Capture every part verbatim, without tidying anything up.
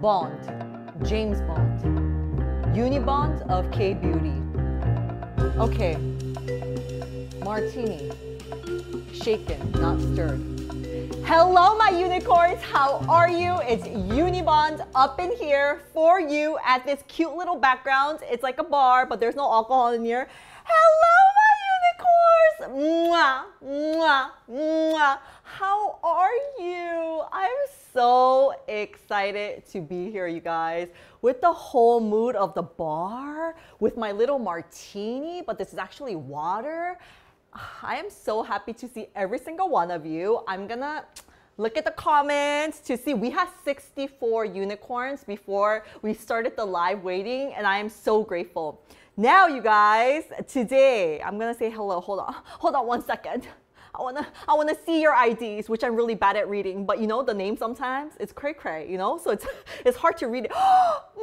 Bond, James Bond, Unibond of K-Beauty. Okay, Martini, shaken, not stirred. Hello, my unicorns, how are you? It's Unibond up in here for you at this cute little background. It's like a bar, but there's no alcohol in here. Hello, my unicorns! Mwah, mwah, mwah. How are you? I'm so excited to be here, you guys, with the whole mood of the bar, with my little martini, but this is actually water. I am so happy to see every single one of you. I'm gonna look at the comments to see. We had sixty-four unicorns before we started the live waiting, and I am so grateful. Now, you guys, today, I'm gonna say hello. Hold on, hold on one second. I wanna, I wanna see your I Ds, which I'm really bad at reading, but you know, the name sometimes, it's cray-cray, you know? So it's, it's hard to read it.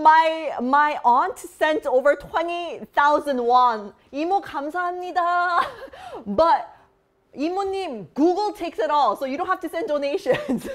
my, my aunt sent over twenty thousand won. 이모 감사합니다. But, 이모님, Google takes it all, so you don't have to send donations.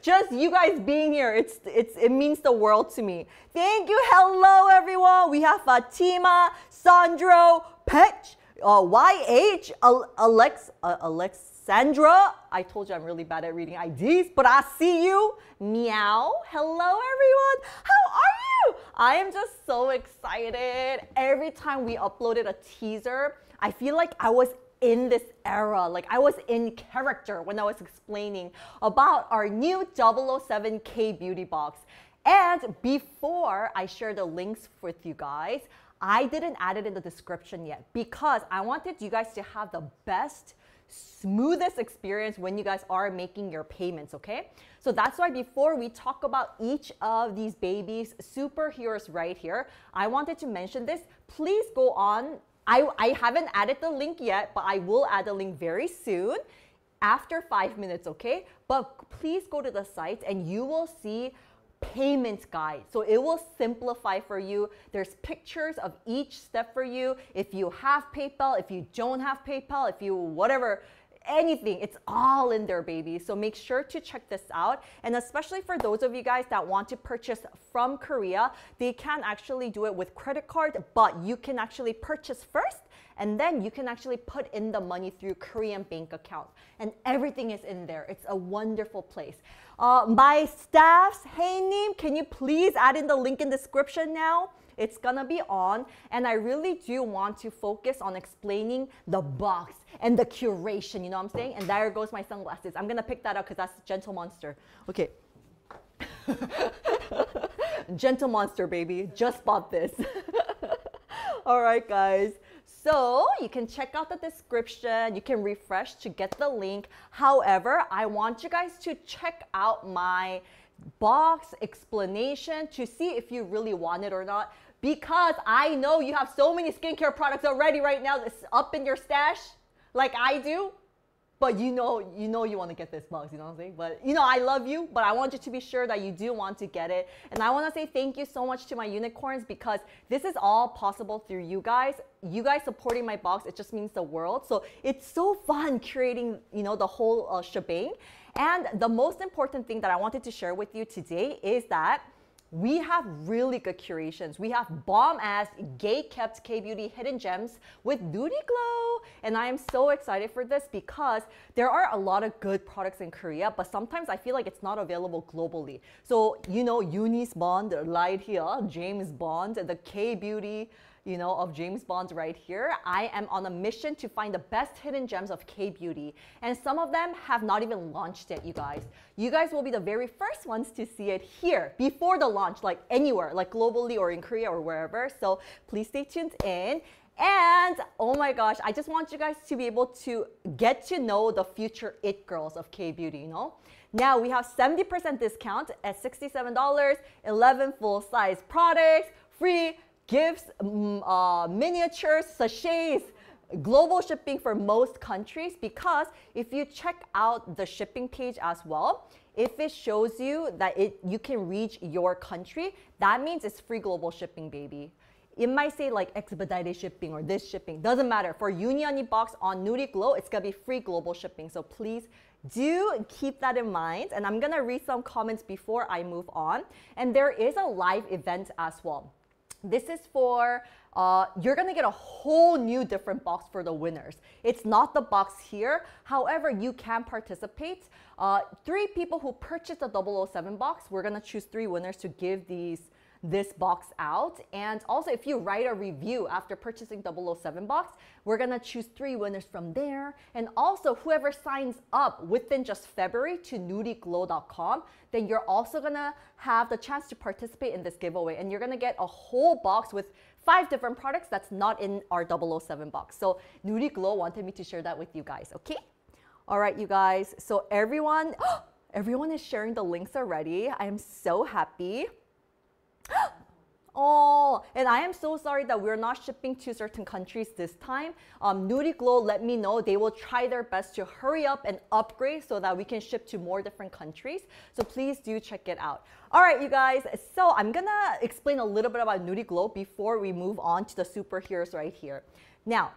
Just you guys being here, it's, it's, it means the world to me. Thank you, hello everyone. We have Fatima, Sandro, Pech, Uh, Y H, Alex, uh, Alexandra, I told you I'm really bad at reading I Ds, but I see you. Meow. Hello, everyone. How are you? I am just so excited. Every time we uploaded a teaser, I feel like I was in this era, like I was in character when I was explaining about our new double oh seven K beauty box. And before I share the links with you guys, I didn't add it in the description yet because I wanted you guys to have the best, smoothest experience when you guys are making your payments, okay? So that's why before we talk about each of these babies, superheroes right here, I wanted to mention this. Please go on. I, I haven't added the link yet, but I will add the link very soon after five minutes, okay? But please go to the site and you will see payment guide. So it will simplify for you. There's pictures of each step for you. If you have PayPal, if you don't have PayPal, if you whatever, anything, it's all in there, baby. So make sure to check this out. And especially for those of you guys that want to purchase from Korea, they can actually do it with credit card, but you can actually purchase first and then you can actually put in the money through Korean bank account. And everything is in there. It's a wonderful place. Uh, my staffs, hey Nim, can you please add in the link in description now? It's gonna be on, and I really do want to focus on explaining the box and the curation, you know what I'm saying? And there goes my sunglasses. I'm gonna pick that up because that's Gentle Monster. Okay. Gentle Monster, baby. Just bought this. All right, guys. So you can check out the description, you can refresh to get the link. However, I want you guys to check out my box explanation to see if you really want it or not, because I know you have so many skincare products already right now that's up in your stash like I do, but you know you know you want to get this box, you know what I'm saying? But you know I love you, but I want you to be sure that you do want to get it. And I want to say thank you so much to my unicorns, because this is all possible through you guys. You guys supporting my box, it just means the world. So it's so fun curating, you know, the whole uh, shebang. And the most important thing that I wanted to share with you today is that we have really good curations. We have bomb-ass, gay-kept K-beauty hidden gems with Nudie Glow. And I am so excited for this because there are a lot of good products in Korea, but sometimes I feel like it's not available globally. So, you know, Eunice Bond, right here, James Bond, the K-beauty, you know, of James Bond right here. I am on a mission to find the best hidden gems of K-beauty. And some of them have not even launched yet, you guys. You guys will be the very first ones to see it here before the launch, like anywhere, like globally or in Korea or wherever. So please stay tuned in. And oh my gosh, I just want you guys to be able to get to know the future it girls of K-beauty, you know? Now we have seventy percent discount at sixty-seven dollars, eleven full-size products, free gifts, uh, miniatures, sachets, global shipping for most countries, because if you check out the shipping page as well, if it shows you that it you can reach your country, that means it's free global shipping, baby. It might say like expedited shipping or this shipping, doesn't matter. For Union box on Nudie Glow, it's gonna be free global shipping. So please do keep that in mind, and I'm gonna read some comments before I move on. And there is a live event as well. This is for Uh, you're gonna get a whole new different box for the winners. It's not the box here. However, you can participate. Uh, three people who purchased the double oh seven box, we're gonna choose three winners to give these this box out. And also, if you write a review after purchasing double oh seven box, we're gonna choose three winners from there. And also, whoever signs up within just February to nudie glow dot com, then you're also gonna have the chance to participate in this giveaway. And you're gonna get a whole box with five different products that's not in our double oh seven box. So Nudie Glow wanted me to share that with you guys, okay? All right, you guys, so everyone, everyone is sharing the links already. I am so happy. Oh, and I am so sorry that we're not shipping to certain countries this time. Um, Nudie Glow let me know they will try their best to hurry up and upgrade so that we can ship to more different countries. So please do check it out. All right, you guys, so I'm gonna explain a little bit about Nudie Glow before we move on to the superheroes right here. Now,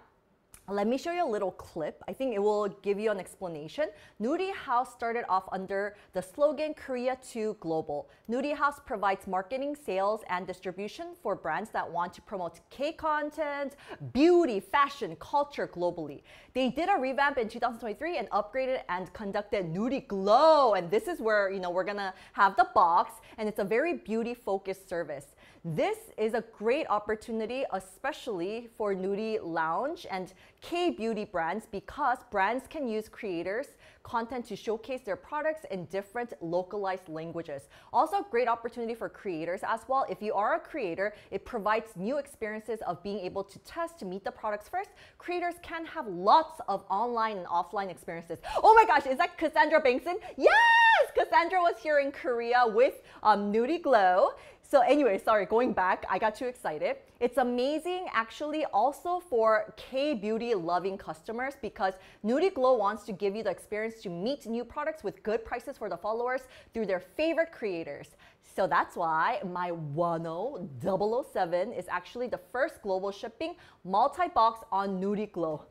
let me show you a little clip. I think it will give you an explanation. Nudie House started off under the slogan Korea to Global. Nudie House provides marketing, sales, and distribution for brands that want to promote K content, beauty, fashion, culture globally. They did a revamp in two thousand twenty-three and upgraded and conducted Nudie Glow. And this is where, you know, we're gonna have the box, and it's a very beauty-focused service. This is a great opportunity, especially for Nudie Lounge and K-beauty brands, because brands can use creators' content to showcase their products in different localized languages. Also, a great opportunity for creators as well. If you are a creator, it provides new experiences of being able to test to meet the products first. Creators can have lots of online and offline experiences. Oh my gosh, is that Cassandra Bankson? Yes! Cassandra was here in Korea with um, Nudie Glow. So anyway, sorry, going back, I got too excited. It's amazing actually also for K-beauty loving customers, because Nudie Glow wants to give you the experience to meet new products with good prices for the followers through their favorite creators. So that's why my one oh double oh seven is actually the first global shipping multi-box on Nudie Glow.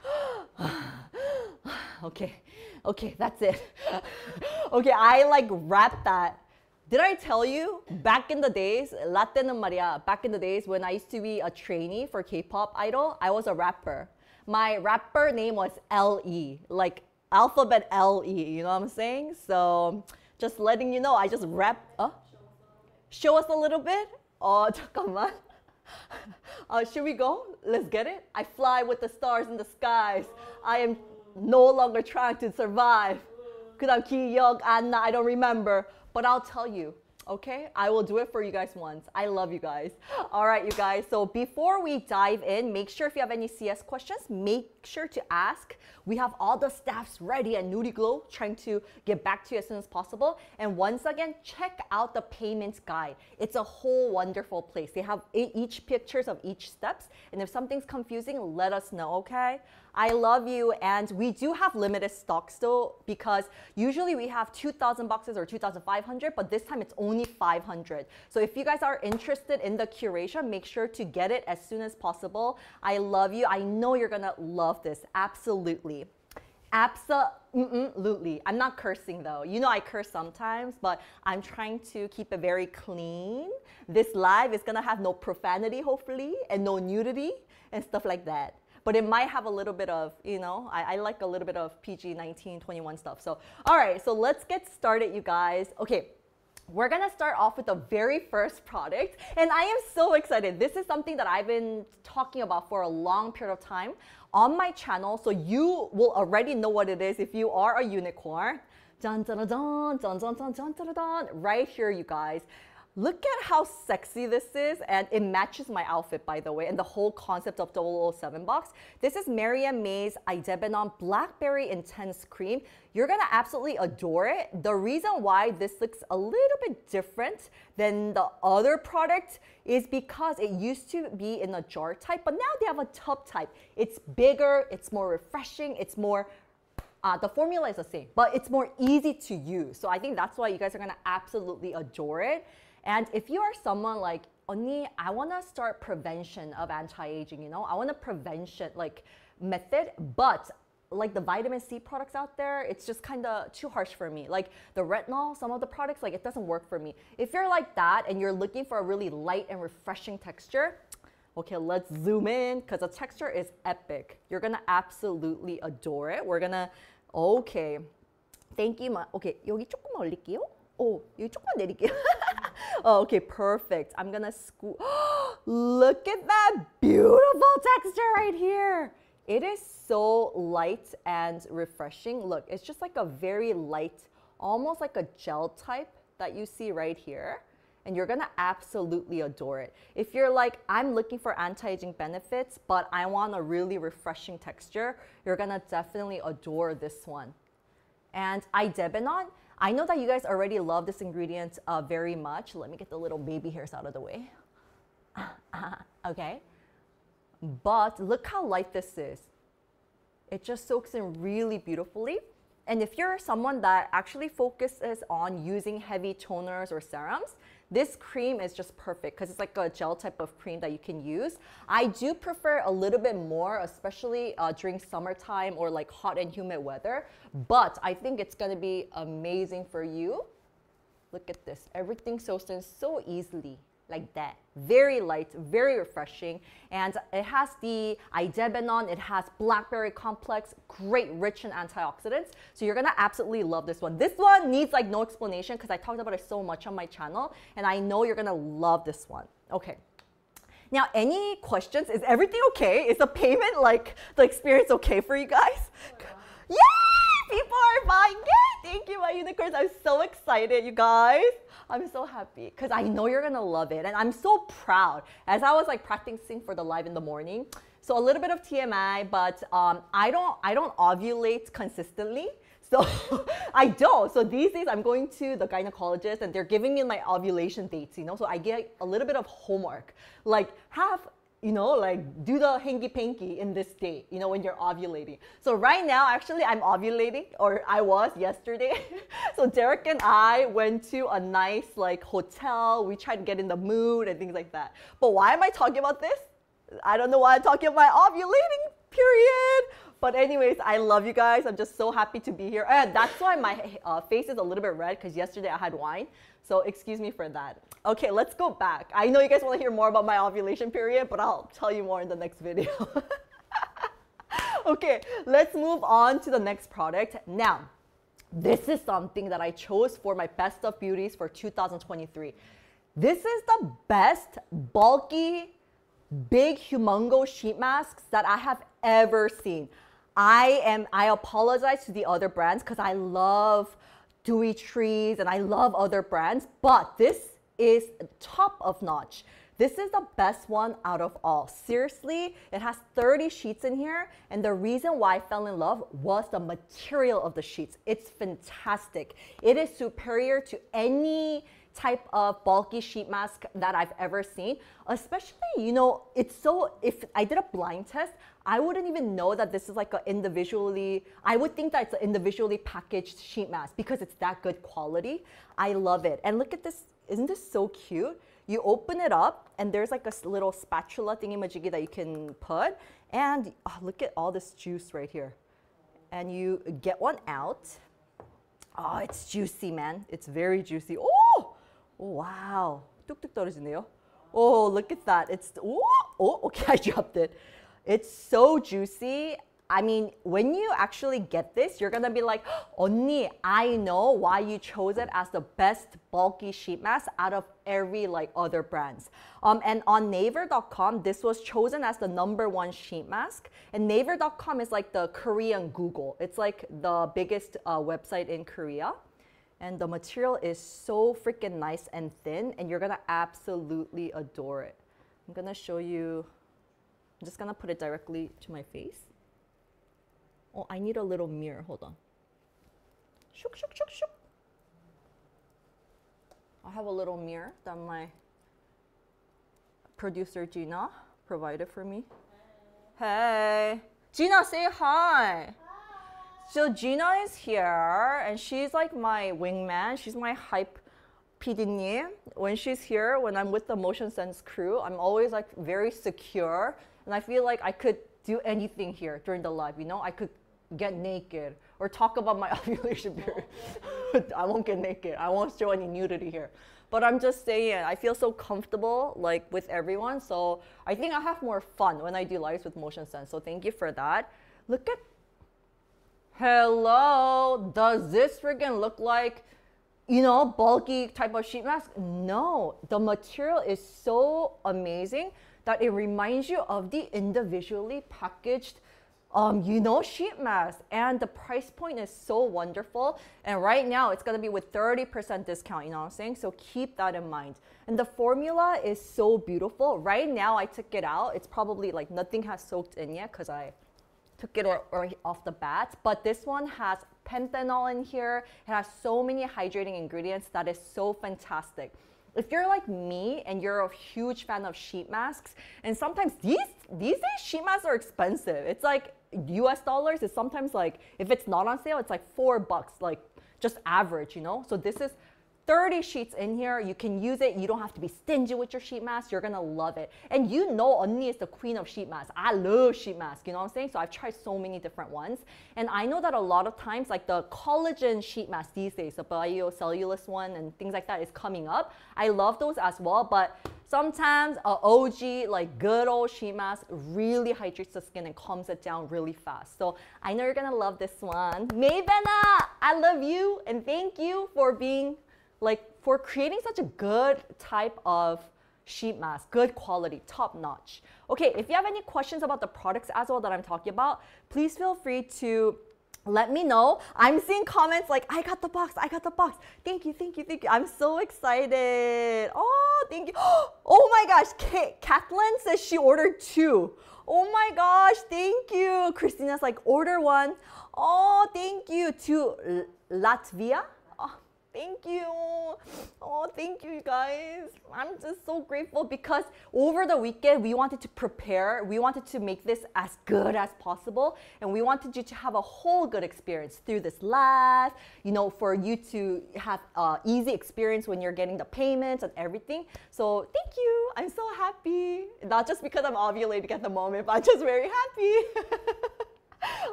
Okay, okay, that's it. Okay, I like wrapped that. Did I tell you back in the days, Latin and Maria, back in the days when I used to be a trainee for K-pop idol, I was a rapper. My rapper name was L E, like alphabet L E, you know what I'm saying? So just letting you know, I just rap. Uh, show us a little bit? Oh, 잠깐만. Uh, should we go? Let's get it? I fly with the stars in the skies. I am no longer trying to survive. I'm 기억 안 나, I don't remember. But I'll tell you, okay? I will do it for you guys once. I love you guys. All right, you guys. So before we dive in, make sure if you have any C S questions, make sure to ask. We have all the staffs ready at Nudie Glow trying to get back to you as soon as possible. And once again, check out the payments guide. It's a whole wonderful place. They have each pictures of each steps. And if something's confusing, let us know, okay? I love you, and we do have limited stock still, because usually we have two thousand boxes or two thousand five hundred, but this time it's only five hundred. So if you guys are interested in the curation, make sure to get it as soon as possible. I love you. I know you're gonna love this. Absolutely. Absolutely. I'm not cursing though. You know I curse sometimes, but I'm trying to keep it very clean. This live is gonna have no profanity, hopefully, and no nudity and stuff like that. But it might have a little bit of, you know, I, I like a little bit of P G nineteen, twenty-one stuff. So, all right, so let's get started, you guys. Okay, we're gonna start off with the very first product. And I am so excited. This is something that I've been talking about for a long period of time on my channel. So you will already know what it is if you are a unicorn. Dun, dun, dun, dun, dun, dun, dun, dun, dun, dun, right here, you guys. Look at how sexy this is, and it matches my outfit, by the way, and the whole concept of double oh seven box. This is Mary and May's Idebenone Blackberry Intense Cream. You're gonna absolutely adore it. The reason why this looks a little bit different than the other product is because it used to be in a jar type, but now they have a tub type. It's bigger, it's more refreshing, it's more Uh, the formula is the same, but it's more easy to use. So I think that's why you guys are gonna absolutely adore it. And if you are someone like, Onni, I wanna start prevention of anti-aging, you know? I want a prevention like method, but like the vitamin C products out there, it's just kind of too harsh for me. Like the retinol, some of the products, like it doesn't work for me. If you're like that and you're looking for a really light and refreshing texture, okay, let's zoom in because the texture is epic. You're gonna absolutely adore it. We're gonna, okay. Thank you, ma. Okay, 여기 조금만 올릴게요. Oh, 여기 조금만 내릴게요. Oh, okay, perfect. I'm gonna scoop. Look at that beautiful texture right here. It is so light and refreshing. Look, it's just like a very light, almost like a gel type that you see right here. And you're gonna absolutely adore it. If you're like, I'm looking for anti-aging benefits, but I want a really refreshing texture, you're gonna definitely adore this one. And Idebenone, I know that you guys already love this ingredient uh, very much. Let me get the little baby hairs out of the way. Okay. But look how light this is. It just soaks in really beautifully. And if you're someone that actually focuses on using heavy toners or serums, this cream is just perfect because it's like a gel type of cream that you can use. I do prefer a little bit more, especially uh, during summertime or like hot and humid weather, but I think it's gonna be amazing for you. Look at this, everything soaks in so easily. Like that, very light, very refreshing, and it has the Idebenone, it has blackberry complex, great rich in antioxidants, so you're gonna absolutely love this one. This one needs like no explanation because I talked about it so much on my channel, and I know you're gonna love this one. Okay, now any questions? Is everything okay? Is the payment, like the experience, okay for you guys? Yeah, people are buying it. Thank you, my unicorns. I'm so excited, you guys. I'm so happy because I know you're gonna love it, and I'm so proud. As I was like practicing for the live in the morning, so a little bit of T M I, but um, I don't, I don't ovulate consistently, so I don't. So these days I'm going to the gynecologist, and they're giving me my ovulation dates, you know. So I get a little bit of homework, like have. You know, like do the hanky panky in this day, you know, when you're ovulating. So right now, actually, I'm ovulating, or I was yesterday. So Derek and I went to a nice like hotel. We tried to get in the mood and things like that. But why am I talking about this? I don't know why I'm talking about my ovulating period. But anyways, I love you guys. I'm just so happy to be here. And that's why my uh, face is a little bit red because yesterday I had wine. So excuse me for that. Okay, let's go back. I know you guys want to hear more about my ovulation period, but I'll tell you more in the next video. Okay, let's move on to the next product. Now, this is something that I chose for my Best of Beauties for two thousand twenty-three. This is the best bulky, big, humongo sheet masks that I have ever seen. I am, I apologize to the other brands because I love Dewy Trees and I love other brands, but this is top of notch. This is the best one out of all. Seriously, it has thirty sheets in here, and the reason why I fell in love was the material of the sheets. It's fantastic. It is superior to any type of bulky sheet mask that I've ever seen. Especially, you know, it's so, if I did a blind test, I wouldn't even know that this is like an individually, I would think that it's an individually packaged sheet mask because it's that good quality. I love it. And look at this, isn't this so cute? You open it up and there's like a little spatula thingy-majiggy that you can put, and oh, look at all this juice right here. And you get one out. Oh, it's juicy, man. It's very juicy. Oh! Wow. 뚝뚝 떨어지네요. Oh, look at that. It's, oh, oh, okay, I dropped it. It's so juicy. I mean, when you actually get this, you're gonna be like, 언니, I know why you chose it as the best bulky sheet mask out of every like other brands. Um, and on naver dot com, this was chosen as the number one sheet mask. And naver dot com is like the Korean Google. It's like the biggest uh, website in Korea. And the material is so freaking nice and thin, and you're gonna absolutely adore it. I'm gonna show you, I'm just gonna put it directly to my face. Oh, I need a little mirror, hold on. Shook, shook, shook, shook. I have a little mirror that my producer Gina provided for me. Hey, hey. Gina, say hi. So Gina is here, and she's like my wingman. She's my hype P D. When she's here, when I'm with the Motion Sense crew, I'm always like very secure, and I feel like I could do anything here during the live, you know? I could get naked or talk about my ovulation period. I won't get naked. I won't show any nudity here. But I'm just saying, I feel so comfortable like with everyone. So I think I have more fun when I do lives with Motion Sense. So thank you for that. Look at, hello, does this freaking look like, you know, bulky type of sheet mask? No, the material is so amazing that it reminds you of the individually packaged, um, you know, sheet mask. And the price point is so wonderful. And right now it's gonna be with thirty percent discount, you know what I'm saying? So keep that in mind. And the formula is so beautiful. Right now I took it out. It's probably like nothing has soaked in yet because I took it or, or off the bat, but this one has pentanol in here. It has so many hydrating ingredients that is so fantastic. If you're like me and you're a huge fan of sheet masks, and sometimes these these days sheet masks are expensive. It's like U S dollars is sometimes like, if it's not on sale, it's like four bucks, like just average, you know? So this is thirty sheets in here. You can use it. You don't have to be stingy with your sheet mask. You're gonna love it. And you know Onni is the queen of sheet masks. I love sheet masks, you know what I'm saying? So I've tried so many different ones. And I know that a lot of times, like the collagen sheet mask these days, the biocellulose one and things like that is coming up. I love those as well, but sometimes a O G, like good old sheet mask, really hydrates the skin and calms it down really fast. So I know you're gonna love this one. Maybena, I love you and thank you for being like for creating such a good type of sheet mask, good quality, top notch. Okay, if you have any questions about the products as well that I'm talking about, please feel free to let me know. I'm seeing comments like, I got the box, I got the box. Thank you, thank you, thank you. I'm so excited. Oh, thank you. Oh my gosh, Kate, Kathleen says she ordered two. Oh my gosh, thank you. Christina's like, order one. Oh, thank you. To Latvia. Thank you. Oh, thank you guys. I'm just so grateful because over the weekend, we wanted to prepare. We wanted to make this as good as possible. And we wanted you to have a whole good experience through this live, you know, for you to have uh, easy experience when you're getting the payments and everything. So thank you. I'm so happy. Not just because I'm ovulating at the moment, but I'm just very happy.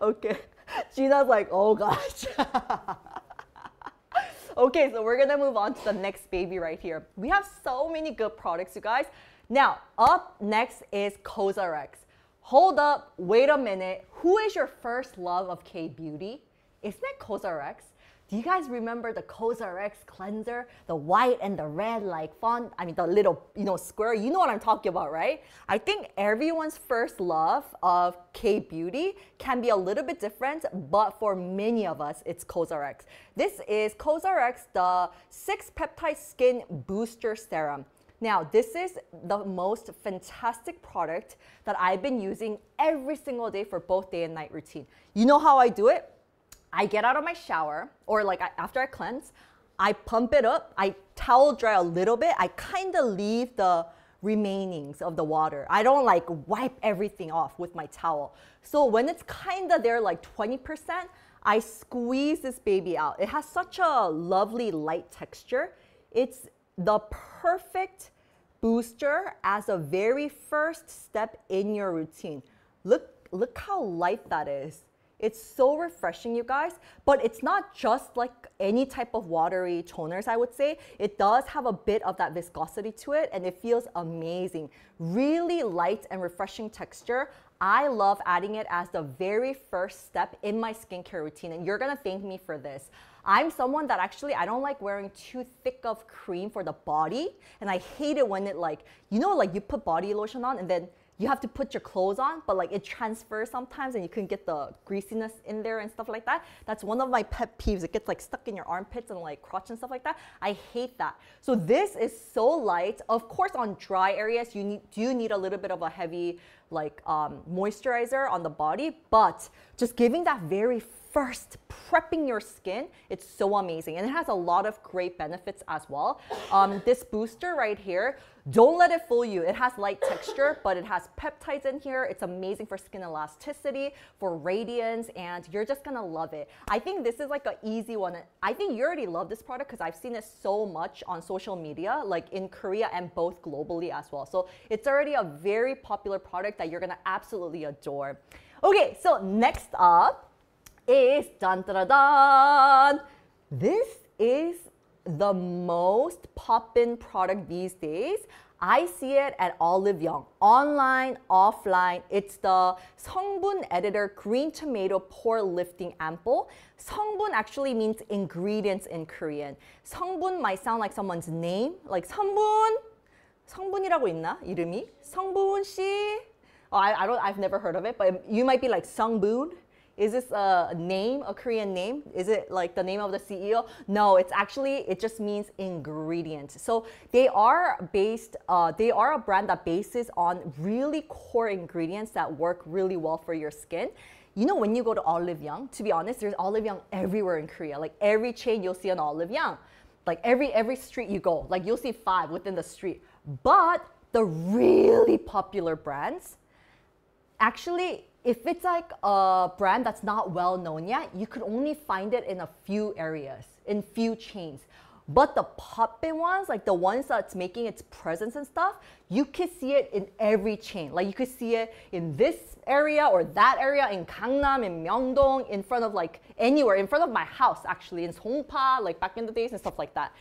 Okay. Gina's like, oh gosh. Okay, so we're gonna move on to the next baby right here. We have so many good products, you guys. Now, up next is COSRX. Hold up, wait a minute. Who is your first love of K-beauty? Isn't it COSRX? Do you guys remember the COSRX cleanser? The white and the red, like font, I mean the little, you know, square. You know what I'm talking about, right? I think everyone's first love of K-beauty can be a little bit different, but for many of us, it's COSRX. This is COSRX, the six peptide Skin Booster Serum. Now, this is the most fantastic product that I've been using every single day for both day and night routine. You know how I do it? I get out of my shower, or like I, after I cleanse, I pump it up, I towel dry a little bit, I kind of leave the remainings of the water. I don't like wipe everything off with my towel. So when it's kind of there like twenty percent, I squeeze this baby out. It has such a lovely light texture. It's the perfect booster as a very first step in your routine. Look, look how light that is. It's so refreshing, you guys, but it's not just like any type of watery toners, I would say. It does have a bit of that viscosity to it, and it feels amazing. Really light and refreshing texture. I love adding it as the very first step in my skincare routine, and you're gonna thank me for this. I'm someone that actually, I don't like wearing too thick of cream for the body, and I hate it when it like, you know, like you put body lotion on and then you have to put your clothes on, but like it transfers sometimes and you can get the greasiness in there and stuff like that. That's one of my pet peeves. It gets like stuck in your armpits and like crotch and stuff like that. I hate that. So this is so light. Of course, on dry areas, you need, do need a little bit of a heavy like um, moisturizer on the body, but just giving that very first, prepping your skin, it's so amazing. And it has a lot of great benefits as well. Um, this booster right here, don't let it fool you. It has light texture, but it has peptides in here. It's amazing for skin elasticity, for radiance, and you're just gonna love it. I think this is like an easy one. I think you already love this product because I've seen it so much on social media, like in Korea and both globally as well. So it's already a very popular product that you're gonna absolutely adore. Okay, so next up, is dun-da-da-dun. This is the most poppin' product these days. I see it at Olive Young, online, offline. It's the Sungboon Editor Green Tomato Pore Lifting Ampoule. Sungboon actually means ingredients in Korean. Sungboon might sound like someone's name, like Sungboon. 성분이라고 있나? 이름이? 성분 씨? Oh, I, I don't, I've never heard of it, but you might be like Sungboon. Is this a name, a Korean name? Is it like the name of the C E O? No, it's actually, it just means ingredient. So they are based, uh, they are a brand that bases on really core ingredients that work really well for your skin. You know, when you go to Olive Young, to be honest, there's Olive Young everywhere in Korea. Like every chain you'll see an Olive Young. Like every, every street you go, like you'll see five within the street. But the really popular brands, actually, if it's like a brand that's not well known yet, you could only find it in a few areas, in few chains. But the poppin' ones, like the ones that's making its presence and stuff, you could see it in every chain. Like you could see it in this area or that area, in Gangnam, in Myeongdong, in front of like anywhere, in front of my house actually, in Songpa, like back in the days and stuff like that.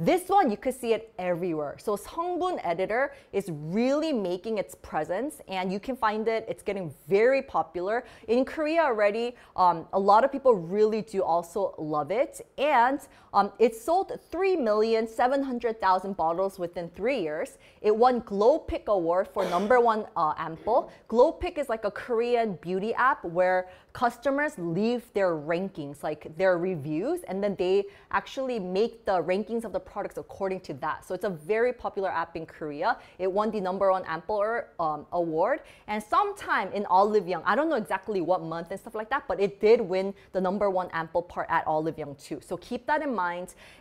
This one, you could see it everywhere. So Sungboon Editor is really making its presence and you can find it. It's getting very popular. In Korea already, um, a lot of people really do also love it. And um, it sold three million seven hundred thousand bottles within three years. It won Glowpick Award for number one uh, ampoule. Glowpick is like a Korean beauty app where customers leave their rankings, like their reviews, and then they actually make the rankings of the products according to that. So it's a very popular app in Korea. It won the number one ampoule um, award, and sometime in Olive Young, I don't know exactly what month and stuff like that, but it did win the number one ampoule part at Olive Young too. So keep that in mind.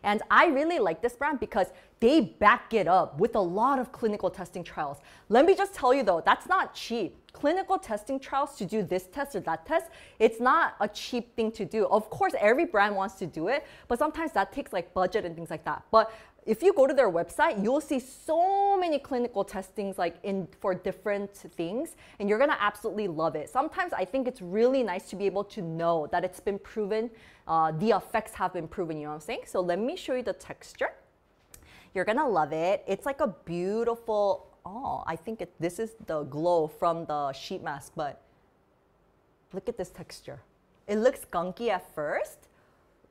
And I really like this brand because they back it up with a lot of clinical testing trials. Let me just tell you though, that's not cheap. Clinical testing trials to do this test or that test, it's not a cheap thing to do. Of course, every brand wants to do it, but sometimes that takes like budget and things like that. But if you go to their website, you'll see so many clinical testings like in for different things, and you're gonna absolutely love it. Sometimes I think it's really nice to be able to know that it's been proven, uh, the effects have been proven, you know what I'm saying? So let me show you the texture. You're gonna love it. It's like a beautiful, oh, I think it, this is the glow from the sheet mask, but look at this texture. It looks gunky at first,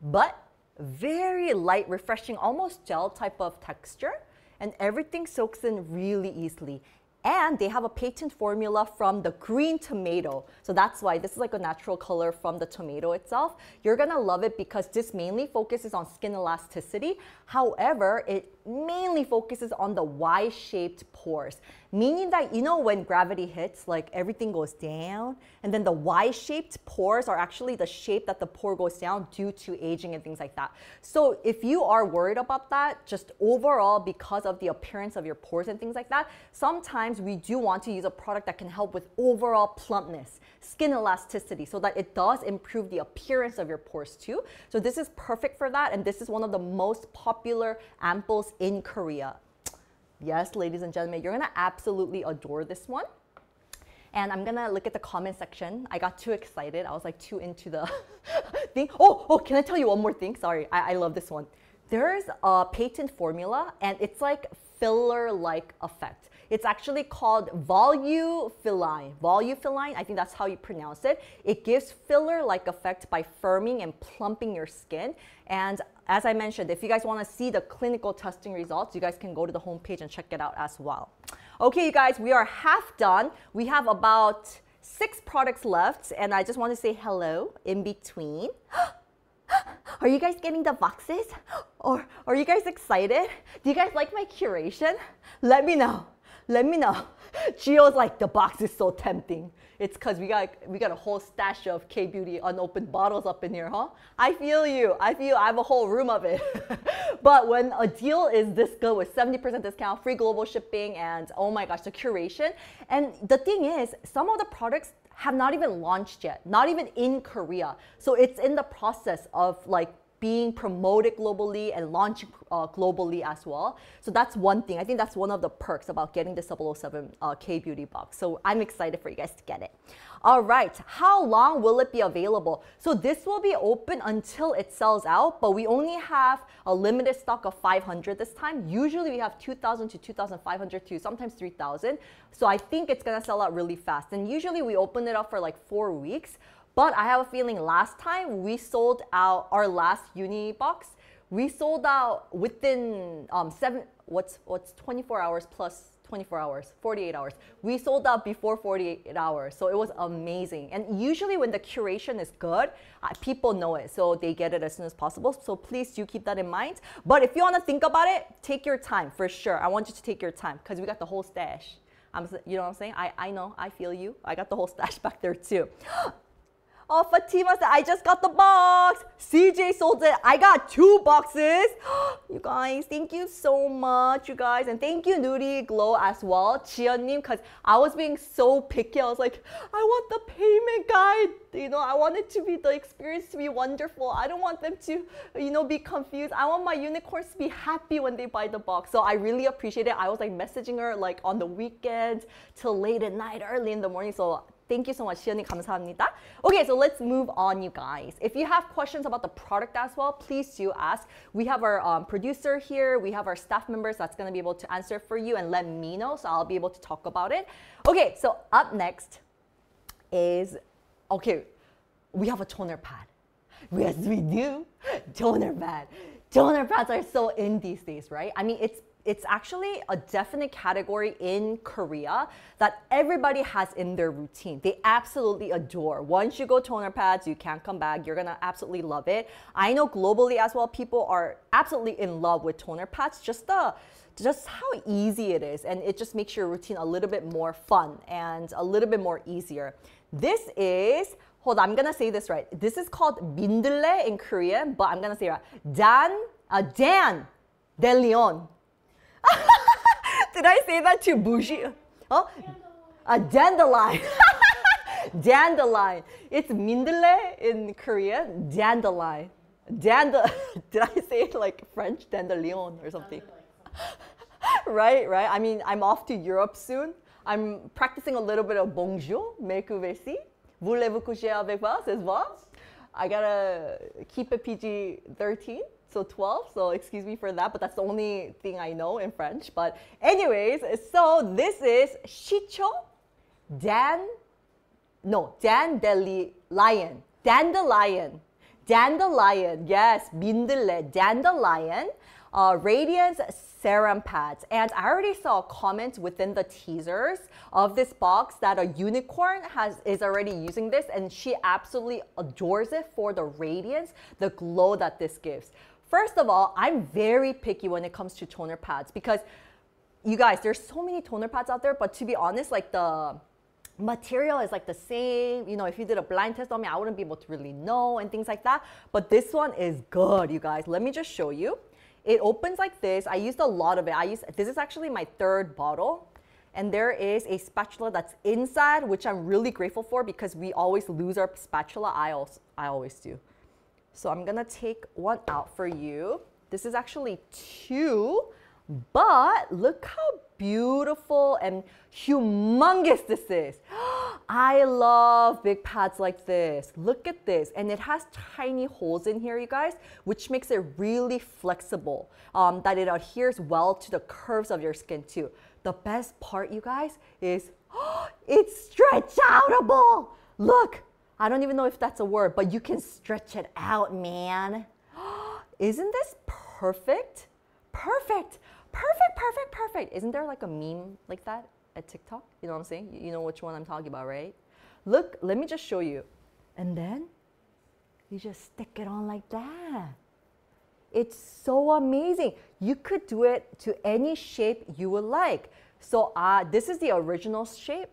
but very light, refreshing, almost gel type of texture, and everything soaks in really easily. And they have a patent formula from the green tomato. So that's why this is like a natural color from the tomato itself. You're gonna love it because this mainly focuses on skin elasticity. However, it mainly focuses on the Y-shaped pores. Meaning that, you know, when gravity hits, like everything goes down, and then the Y-shaped pores are actually the shape that the pore goes down due to aging and things like that. So if you are worried about that, just overall because of the appearance of your pores and things like that, sometimes we do want to use a product that can help with overall plumpness, skin elasticity, so that it does improve the appearance of your pores too. So this is perfect for that, and this is one of the most popular ampoules in Korea. Yes, ladies and gentlemen, you're gonna absolutely adore this one. And I'm gonna look at the comment section. I got too excited. I was like too into the thing. Oh, oh, can I tell you one more thing? Sorry, I, I love this one. There's a patent formula and it's like filler-like effect. It's actually called Volufiline. Volufiline, I think that's how you pronounce it. It gives filler-like effect by firming and plumping your skin. And as I mentioned, if you guys want to see the clinical testing results, you guys can go to the homepage and check it out as well. Okay, you guys, we are half done. We have about six products left, and I just want to say hello in between. Are you guys getting the boxes? Or are you guys excited? Do you guys like my curation? Let me know. Let me know. Gio's like, the box is so tempting. It's because we got we got a whole stash of K-Beauty unopened bottles up in here, huh? I feel you. I feel I have a whole room of it. But when a deal is this good with seventy percent discount, free global shipping, and oh my gosh, the curation. And the thing is, some of the products have not even launched yet, not even in Korea. So it's in the process of like being promoted globally and launched uh, globally as well. So that's one thing. I think that's one of the perks about getting the double oh seven K Beauty Box. So I'm excited for you guys to get it. All right, how long will it be available? So this will be open until it sells out, but we only have a limited stock of five hundred this time. Usually we have two thousand to two thousand five hundred to sometimes three thousand. So I think it's gonna sell out really fast. And usually we open it up for like four weeks. But I have a feeling last time we sold out our last uni box, we sold out within um, seven, what's, what's twenty-four hours plus twenty-four hours, forty-eight hours. We sold out before forty-eight hours. So it was amazing. And usually when the curation is good, uh, people know it. So they get it as soon as possible. So please do keep that in mind. But if you want to think about it, take your time for sure. I want you to take your time because we got the whole stash. I'm, you know what I'm saying? I, I know. I feel you. I got the whole stash back there too. Oh, Fatima said, I just got the box. C J sold it. I got two boxes. You guys, thank you so much, you guys. And thank you, Nudie Glow, as well. Chionnim, because I was being so picky. I was like, I want the payment guide. You know, I want it to be, the experience to be wonderful. I don't want them to, you know, be confused. I want my unicorns to be happy when they buy the box. So I really appreciate it. I was like messaging her like on the weekends till late at night, early in the morning. So thank you so much, 시연님 감사합니다. Okay, so let's move on, you guys. If you have questions about the product as well, please do ask. We have our um, producer here. We have our staff members that's going to be able to answer for you and let me know, so I'll be able to talk about it. Okay, so up next is, okay, we have a toner pad. Yes, we do. Toner pad. Toner pads are so in these days, right? I mean, it's It's actually a definite category in Korea that everybody has in their routine. They absolutely adore. Once you go toner pads, you can't come back. You're gonna absolutely love it. I know globally as well, people are absolutely in love with toner pads. Just the just how easy it is, and it just makes your routine a little bit more fun and a little bit more easier. This is, hold on, I'm gonna say this right. This is called Bindele in Korean, but I'm gonna say it right. Dan, uh, Dan De Leon. Did I say that too bougie? Oh, a dandelion. Dandelion. It's Mindele in Korean. Dandelion. Dandel. Did I say it like French? Dandelion or something? Right, right. I mean, I'm off to Europe soon. I'm practicing a little bit of bonjour, mais couversi. Voulez-vous coucher avec moi? Says what? I gotta keep it P G thirteen. So twelve, so excuse me for that, but that's the only thing I know in French. But anyways, so this is Chicho Dan, no, Dandelion, Dandelion, Dandelion, yes, Bindele, Dandelion, uh, Radiance Serum Pads. And I already saw a comment within the teasers of this box that a unicorn has is already using this, and she absolutely adores it for the radiance, the glow that this gives. First of all, I'm very picky when it comes to toner pads because, you guys, there's so many toner pads out there, but to be honest, like the material is like the same. You know, if you did a blind test on me, I wouldn't be able to really know and things like that. But this one is good, you guys. Let me just show you. It opens like this. I used a lot of it. I used, this is actually my third bottle. And there is a spatula that's inside, which I'm really grateful for because we always lose our spatula. I, also, I always do. So I'm gonna take one out for you. This is actually two, but look how beautiful and humongous this is. I love big pads like this. Look at this. And it has tiny holes in here, you guys, which makes it really flexible, um, that it adheres well to the curves of your skin too. The best part, you guys, is it's stretch outable. Look. I don't even know if that's a word, but you can stretch it out, man. Isn't this perfect? Perfect, perfect, perfect, perfect. Isn't there like a meme like that at TikTok? You know what I'm saying? You know which one I'm talking about, right? Look, let me just show you. And then you just stick it on like that. It's so amazing. You could do it to any shape you would like. So uh, this is the original shape.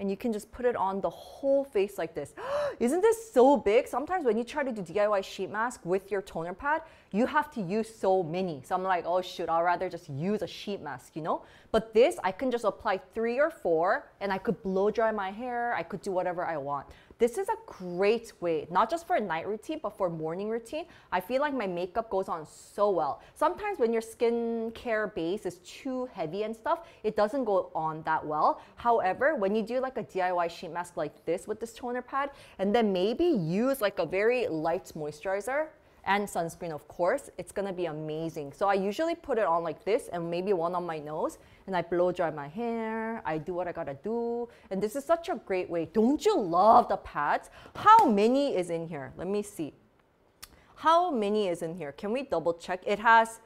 And you can just put it on the whole face like this. Isn't this so big? Sometimes when you try to do D I Y sheet mask with your toner pad, you have to use so many. So I'm like, oh shoot, I'll rather just use a sheet mask, you know? But this, I can just apply three or four and I could blow dry my hair. I could do whatever I want. This is a great way, not just for a night routine, but for morning routine. I feel like my makeup goes on so well. Sometimes when your skincare base is too heavy and stuff, it doesn't go on that well. However, when you do like a D I Y sheet mask like this with this toner pad, and then maybe use like a very light moisturizer, and sunscreen, of course, it's gonna be amazing. So I usually put it on like this and maybe one on my nose, and I blow dry my hair, I do what I gotta do, and this is such a great way. Don't you love the pads? How many is in here? Let me see. How many is in here? Can we double check? It has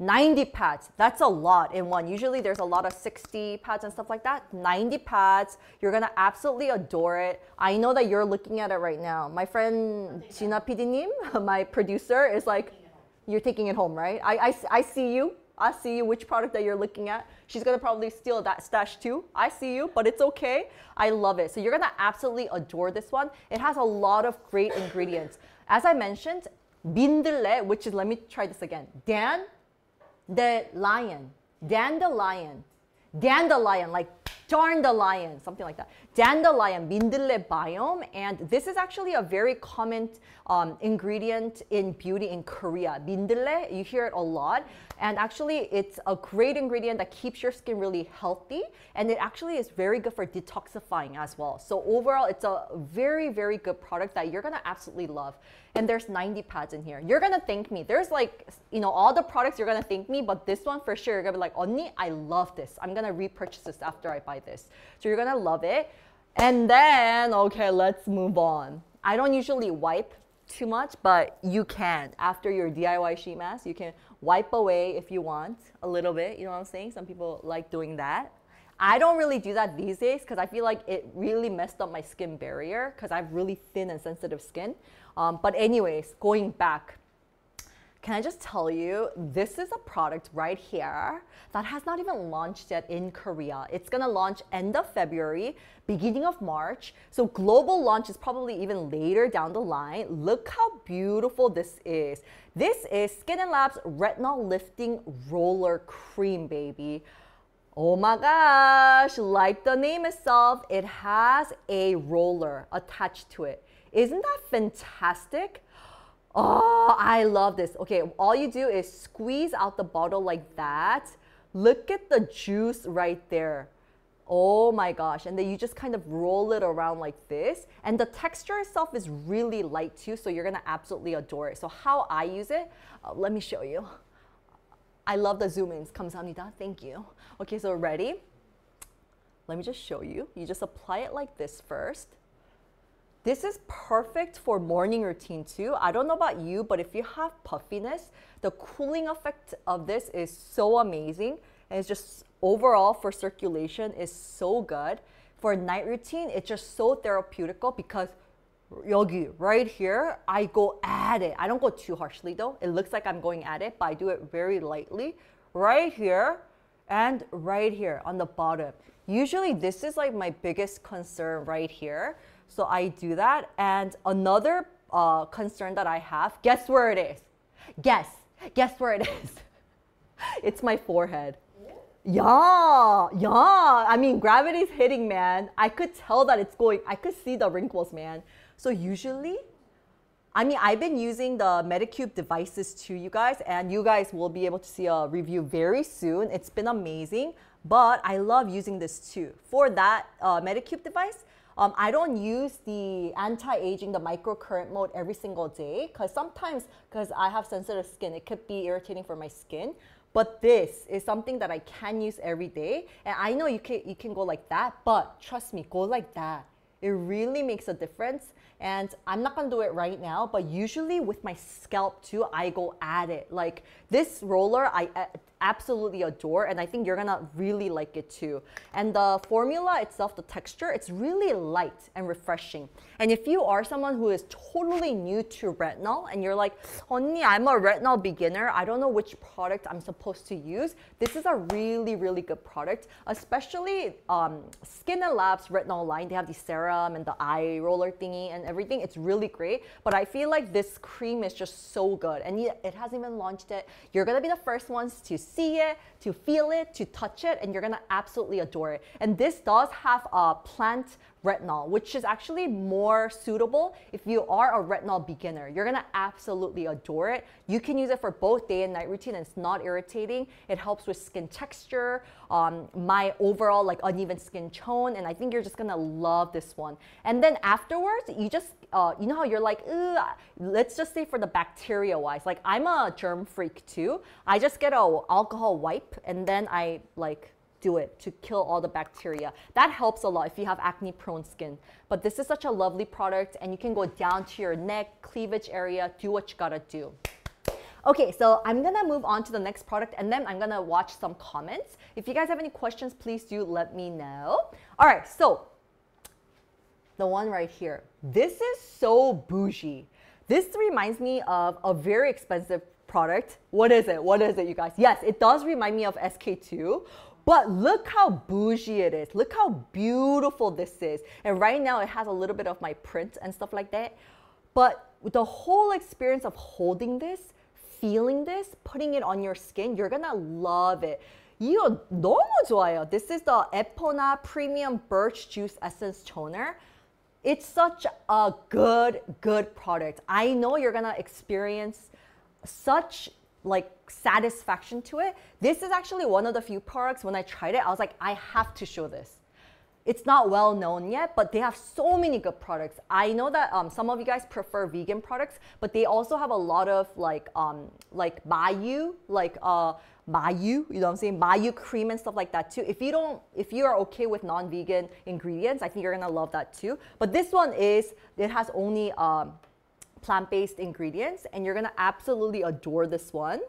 ninety pads. That's a lot in one. Usually there's a lot of sixty pads and stuff like that. ninety pads. You're gonna absolutely adore it. I know that you're looking at it right now. My friend Gina Pidinim, my producer, is like, you're taking it home, right? I, I, I see you. I see you, which product that you're looking at. She's gonna probably steal that stash too. I see you, but it's okay. I love it. So you're gonna absolutely adore this one. It has a lot of great ingredients. As I mentioned, Bindele, which is, let me try this again. Dan the lion. Dandelion. Dandelion, like darn the lion, something like that. Dandelion, Bindele biome. And this is actually a very common um, ingredient in beauty in Korea. Bindele, you hear it a lot. And actually, it's a great ingredient that keeps your skin really healthy. And it actually is very good for detoxifying as well. So overall, it's a very, very good product that you're going to absolutely love. And there's ninety pads in here. You're going to thank me. There's like, you know, all the products you're going to thank me, but this one for sure, you're going to be like, Onni, I love this. I'm going to repurchase this after I buy this. So you're going to love it. And then, okay, let's move on. I don't usually wipe too much, but you can. After your D I Y sheet mask, you can wipe away if you want a little bit. You know what I'm saying? Some people like doing that. I don't really do that these days because I feel like it really messed up my skin barrier because I have really thin and sensitive skin. Um, but anyways, going back. Can I just tell you, this is a product right here that has not even launched yet in Korea. It's gonna launch end of February, beginning of March. So global launch is probably even later down the line. Look how beautiful this is. This is Skin and Lab's Retinol Lifting Roller Cream, baby. Oh my gosh, like the name itself, it has a roller attached to it. Isn't that fantastic? Oh, I love this. Okay, all you do is squeeze out the bottle like that. Look at the juice right there. Oh my gosh. And then you just kind of roll it around like this. And the texture itself is really light too, so you're going to absolutely adore it. So how I use it, uh, let me show you. I love the zoom-ins. 감사합니다. Thank you. Okay, so ready? Let me just show you. You just apply it like this first. This is perfect for morning routine too. I don't know about you, but if you have puffiness, the cooling effect of this is so amazing. And it's just overall for circulation is so good. For night routine, it's just so therapeutical because 여기, right here, I go at it. I don't go too harshly though. It looks like I'm going at it, but I do it very lightly. Right here and right here on the bottom. Usually this is like my biggest concern right here. So I do that, and another uh, concern that I have, guess where it is? Guess, guess where it is? It's my forehead. Yeah, yeah, I mean, gravity's hitting, man. I could tell that it's going, I could see the wrinkles, man. So usually, I mean, I've been using the MediCube devices too, you guys, and you guys will be able to see a review very soon. It's been amazing, but I love using this too. For that uh, MediCube device, Um, I don't use the anti-aging, the microcurrent mode every single day because sometimes, because I have sensitive skin, it could be irritating for my skin. But this is something that I can use every day. And I know you can, you can go like that, but trust me, go like that. It really makes a difference. And I'm not going to do it right now, but usually with my scalp too, I go at it. Like this roller, I absolutely adore, and I think you're going to really like it too. And the formula itself, the texture, it's really light and refreshing. And if you are someone who is totally new to retinol and you're like, Onni, I'm a retinol beginner. I don't know which product I'm supposed to use. This is a really, really good product, especially um, Skin and Lab's retinol line. They have the serum and the eye roller thingy and everything. Everything, it's really great, but I feel like this cream is just so good, and it hasn't even launched yet. You're gonna be the first ones to see it, to feel it, to touch it, and you're gonna absolutely adore it. And this does have a plant retinol, which is actually more suitable if you are a retinol beginner. You're gonna absolutely adore it. You can use it for both day and night routine, and it's not irritating. It helps with skin texture, um, my overall like uneven skin tone, and I think you're just gonna love this one. And then afterwards, you just, uh, you know how you're like, ugh, let's just say for the bacteria wise, like I'm a germ freak too. I just get a alcohol wipe and then I like, do it to kill all the bacteria. That helps a lot if you have acne prone skin. But this is such a lovely product, and you can go down to your neck, cleavage area, do what you gotta do. Okay, so I'm gonna move on to the next product, and then I'm gonna watch some comments. If you guys have any questions, please do let me know. All right, so the one right here. This is so bougie. This reminds me of a very expensive product. What is it? What is it, you guys? Yes, it does remind me of S K two. But look how bougie it is. Look how beautiful this is. And right now it has a little bit of my print and stuff like that. But the whole experience of holding this, feeling this, putting it on your skin, you're gonna love it. 이거 너무 좋아요. This is the Epona Premium Birch Juice Essence Toner. It's such a good, good product. I know you're gonna experience such like satisfaction to it. This is actually one of the few products when I tried it, I was like, I have to show this. It's not well known yet, but they have so many good products. I know that um, some of you guys prefer vegan products, but they also have a lot of like, um, like Mayu, like uh, Mayu, you know what I'm saying? Mayu cream and stuff like that too. If you don't, if you are okay with non-vegan ingredients, I think you're gonna love that too. But this one is, it has only um, plant-based ingredients, and you're gonna absolutely adore this one.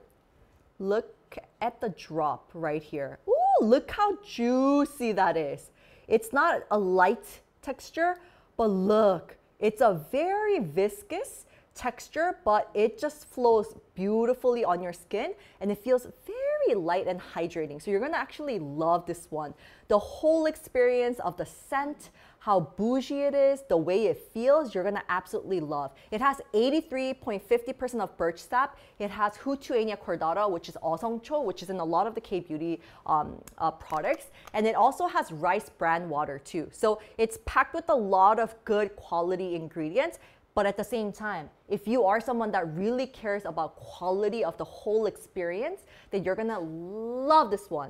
Look at the drop right here. Ooh, look how juicy that is. It's not a light texture, but look, it's a very viscous texture, but it just flows beautifully on your skin, and it feels very light and hydrating. So you're gonna actually love this one. The whole experience of the scent, how bougie it is, the way it feels, you're gonna absolutely love. It has eighty-three point five zero percent of birch sap. It has Houttuynia Cordata, which is Osongcho, which is in a lot of the K-beauty um, uh, products. And it also has rice bran water too. So it's packed with a lot of good quality ingredients. But at the same time, if you are someone that really cares about quality of the whole experience, then you're gonna love this one.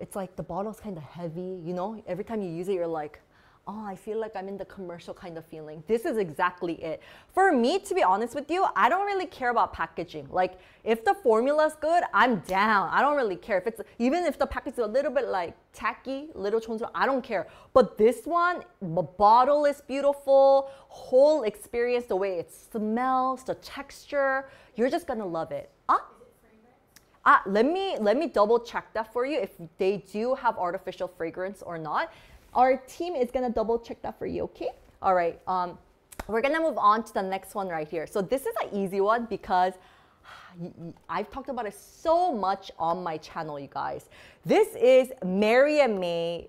It's like the bottle's kind of heavy, you know? Every time you use it, you're like, oh, I feel like I'm in the commercial kind of feeling. This is exactly it. For me, to be honest with you, I don't really care about packaging. Like, if the formula's good, I'm down. I don't really care. If it's, even if the package is a little bit like tacky, little choncho, I don't care. But this one, the bottle is beautiful, whole experience, the way it smells, the texture, you're just gonna love it. Ah? Ah, let me, let me double check that for you if they do have artificial fragrance or not. Our team is gonna double check that for you, okay? All right, um, we're gonna move on to the next one right here. So this is an easy one because I've talked about it so much on my channel, you guys. This is Mary and May,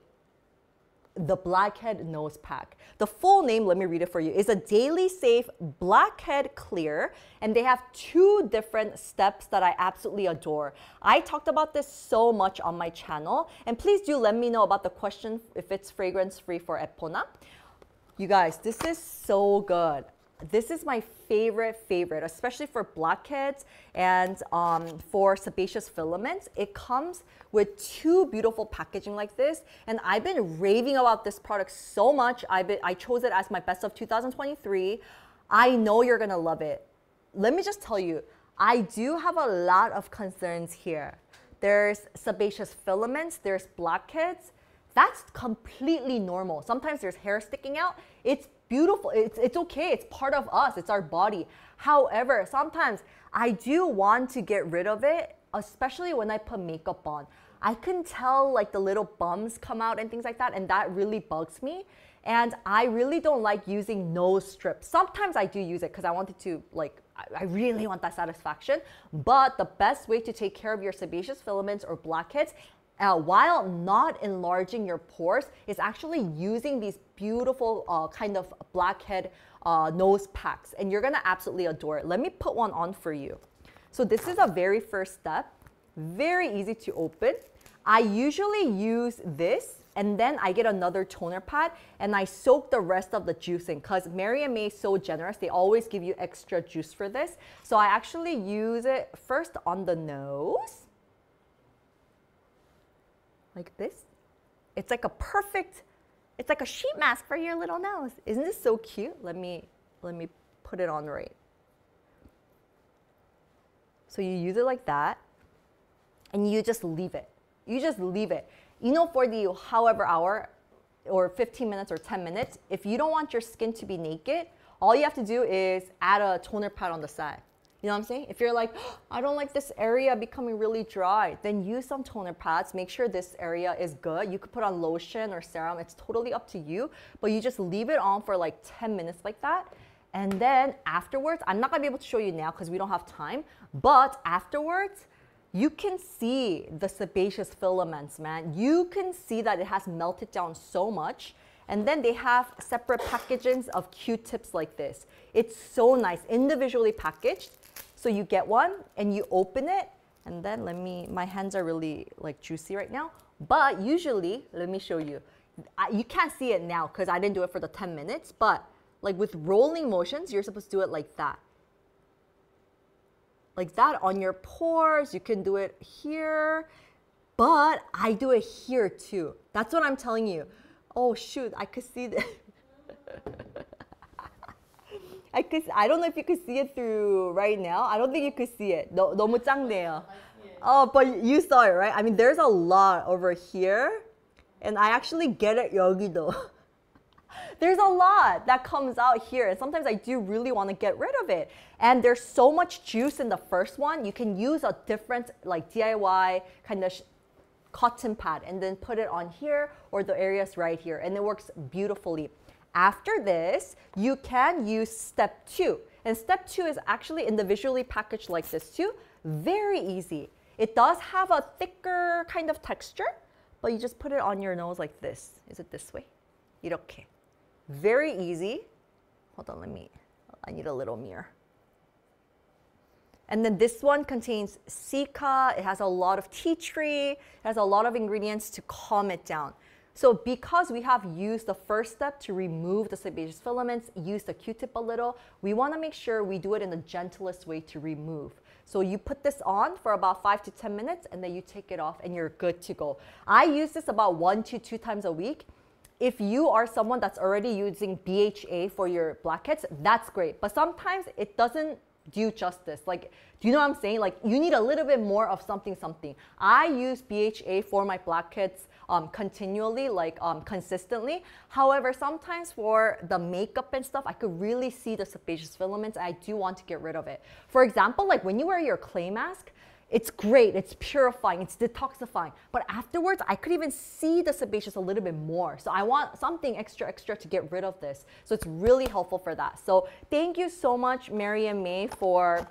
the Blackhead Nose Pack. The full name, let me read it for you, is a Daily Safe Blackhead Clear, and they have two different steps that I absolutely adore. I talked about this so much on my channel, and please do let me know about the question if it's fragrance-free for Epona. You guys, this is so good. This is my favorite, favorite, especially for blackheads and um, for sebaceous filaments. It comes with two beautiful packaging like this. And I've been raving about this product so much. I've been, I chose it as my best of two thousand twenty-three. I know you're gonna love it. Let me just tell you, I do have a lot of concerns here. There's sebaceous filaments, there's blackheads. That's completely normal. Sometimes there's hair sticking out. It's beautiful. It's, it's okay. It's part of us. It's our body. However, sometimes I do want to get rid of it, especially when I put makeup on. I can tell like the little bums come out and things like that, and that really bugs me. And I really don't like using nose strips. Sometimes I do use it because I wanted to like, I really want that satisfaction. But the best way to take care of your sebaceous filaments or blackheads Uh, while not enlarging your pores is actually using these beautiful uh, kind of blackhead uh, nose packs, and you're gonna absolutely adore it. Let me put one on for you. So this is a very first step. very easy to open. I usually use this and then I get another toner pad and I soak the rest of the juice in because Mary and May is so generous. They always give you extra juice for this. So I actually use it first on the nose. Like this. It's like a perfect, it's like a sheet mask for your little nose. Isn't this so cute? Let me, let me put it on right. So you use it like that and you just leave it. You just leave it. You know, for the however hour or fifteen minutes or ten minutes, if you don't want your skin to be naked, all you have to do is add a toner pad on the side. You know what I'm saying? If you're like, oh, I don't like this area becoming really dry, then use some toner pads. Make sure this area is good. You could put on lotion or serum. It's totally up to you, but you just leave it on for like ten minutes like that. And then afterwards, I'm not gonna be able to show you now because we don't have time, but afterwards, you can see the sebaceous filaments, man. You can see that it has melted down so much. And then they have separate packages of Q-tips like this. It's so nice, individually packaged. So you get one and you open it. And then let me, my hands are really like juicy right now. But usually, let me show you. I, you can't see it now because I didn't do it for the ten minutes. But like with rolling motions, you're supposed to do it like that. Like that on your pores. You can do it here, but I do it here too. That's what I'm telling you. Oh shoot, I could see this. I could, I don't know if you could see it through right now. I don't think you could see it. 너무 짱네요. Oh, but you saw it, right? I mean, there's a lot over here, and I actually get it 여기도. There's a lot that comes out here, and sometimes I do really want to get rid of it. And there's so much juice in the first one. You can use a different like D I Y kind of cotton pad and then put it on here or the areas right here, and it works beautifully. After this, you can use step two, and step two is actually individually packaged like this too. Very easy. It does have a thicker kind of texture, but you just put it on your nose like this. Is it this way? 이렇게. Very easy. Hold on, let me, I need a little mirror. And then this one contains cica. It has a lot of tea tree. It has a lot of ingredients to calm it down. So because we have used the first step to remove the sebaceous filaments, use the Q-tip a little, we want to make sure we do it in the gentlest way to remove. So you put this on for about five to ten minutes, and then you take it off and you're good to go. I use this about one to two times a week. If you are someone that's already using B H A for your blackheads, that's great. But sometimes it doesn't do justice. Like, do you know what I'm saying? Like, you need a little bit more of something, something. I use B H A for my blackheads um, continually, like um, consistently. However, sometimes for the makeup and stuff, I could really see the sebaceous filaments. I do want to get rid of it. For example, like when you wear your clay mask, it's great, it's purifying, it's detoxifying. But afterwards, I could even see the sebaceous a little bit more. So I want something extra, extra to get rid of this. So it's really helpful for that. So thank you so much, Mary and May, for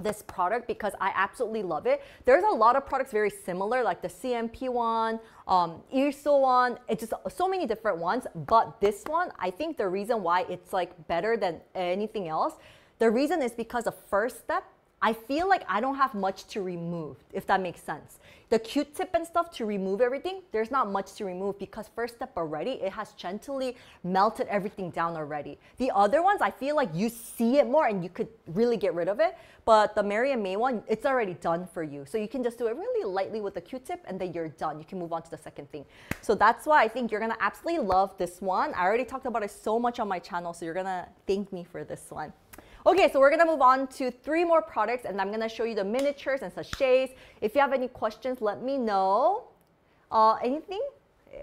this product because I absolutely love it. There's a lot of products very similar, like the C M P one, um, Irso one, it's just so many different ones. But this one, I think the reason why it's like better than anything else, the reason is because the first step, I feel like I don't have much to remove, if that makes sense. The Q-tip and stuff to remove everything, there's not much to remove because first step already, it has gently melted everything down already. The other ones, I feel like you see it more and you could really get rid of it. But the Mary and May one, it's already done for you. So you can just do it really lightly with the Q-tip and then you're done. You can move on to the second thing. So that's why I think you're gonna absolutely love this one. I already talked about it so much on my channel, so you're gonna thank me for this one. Okay, so we're gonna move on to three more products and I'm gonna show you the miniatures and sachets. If you have any questions, let me know. Uh, anything?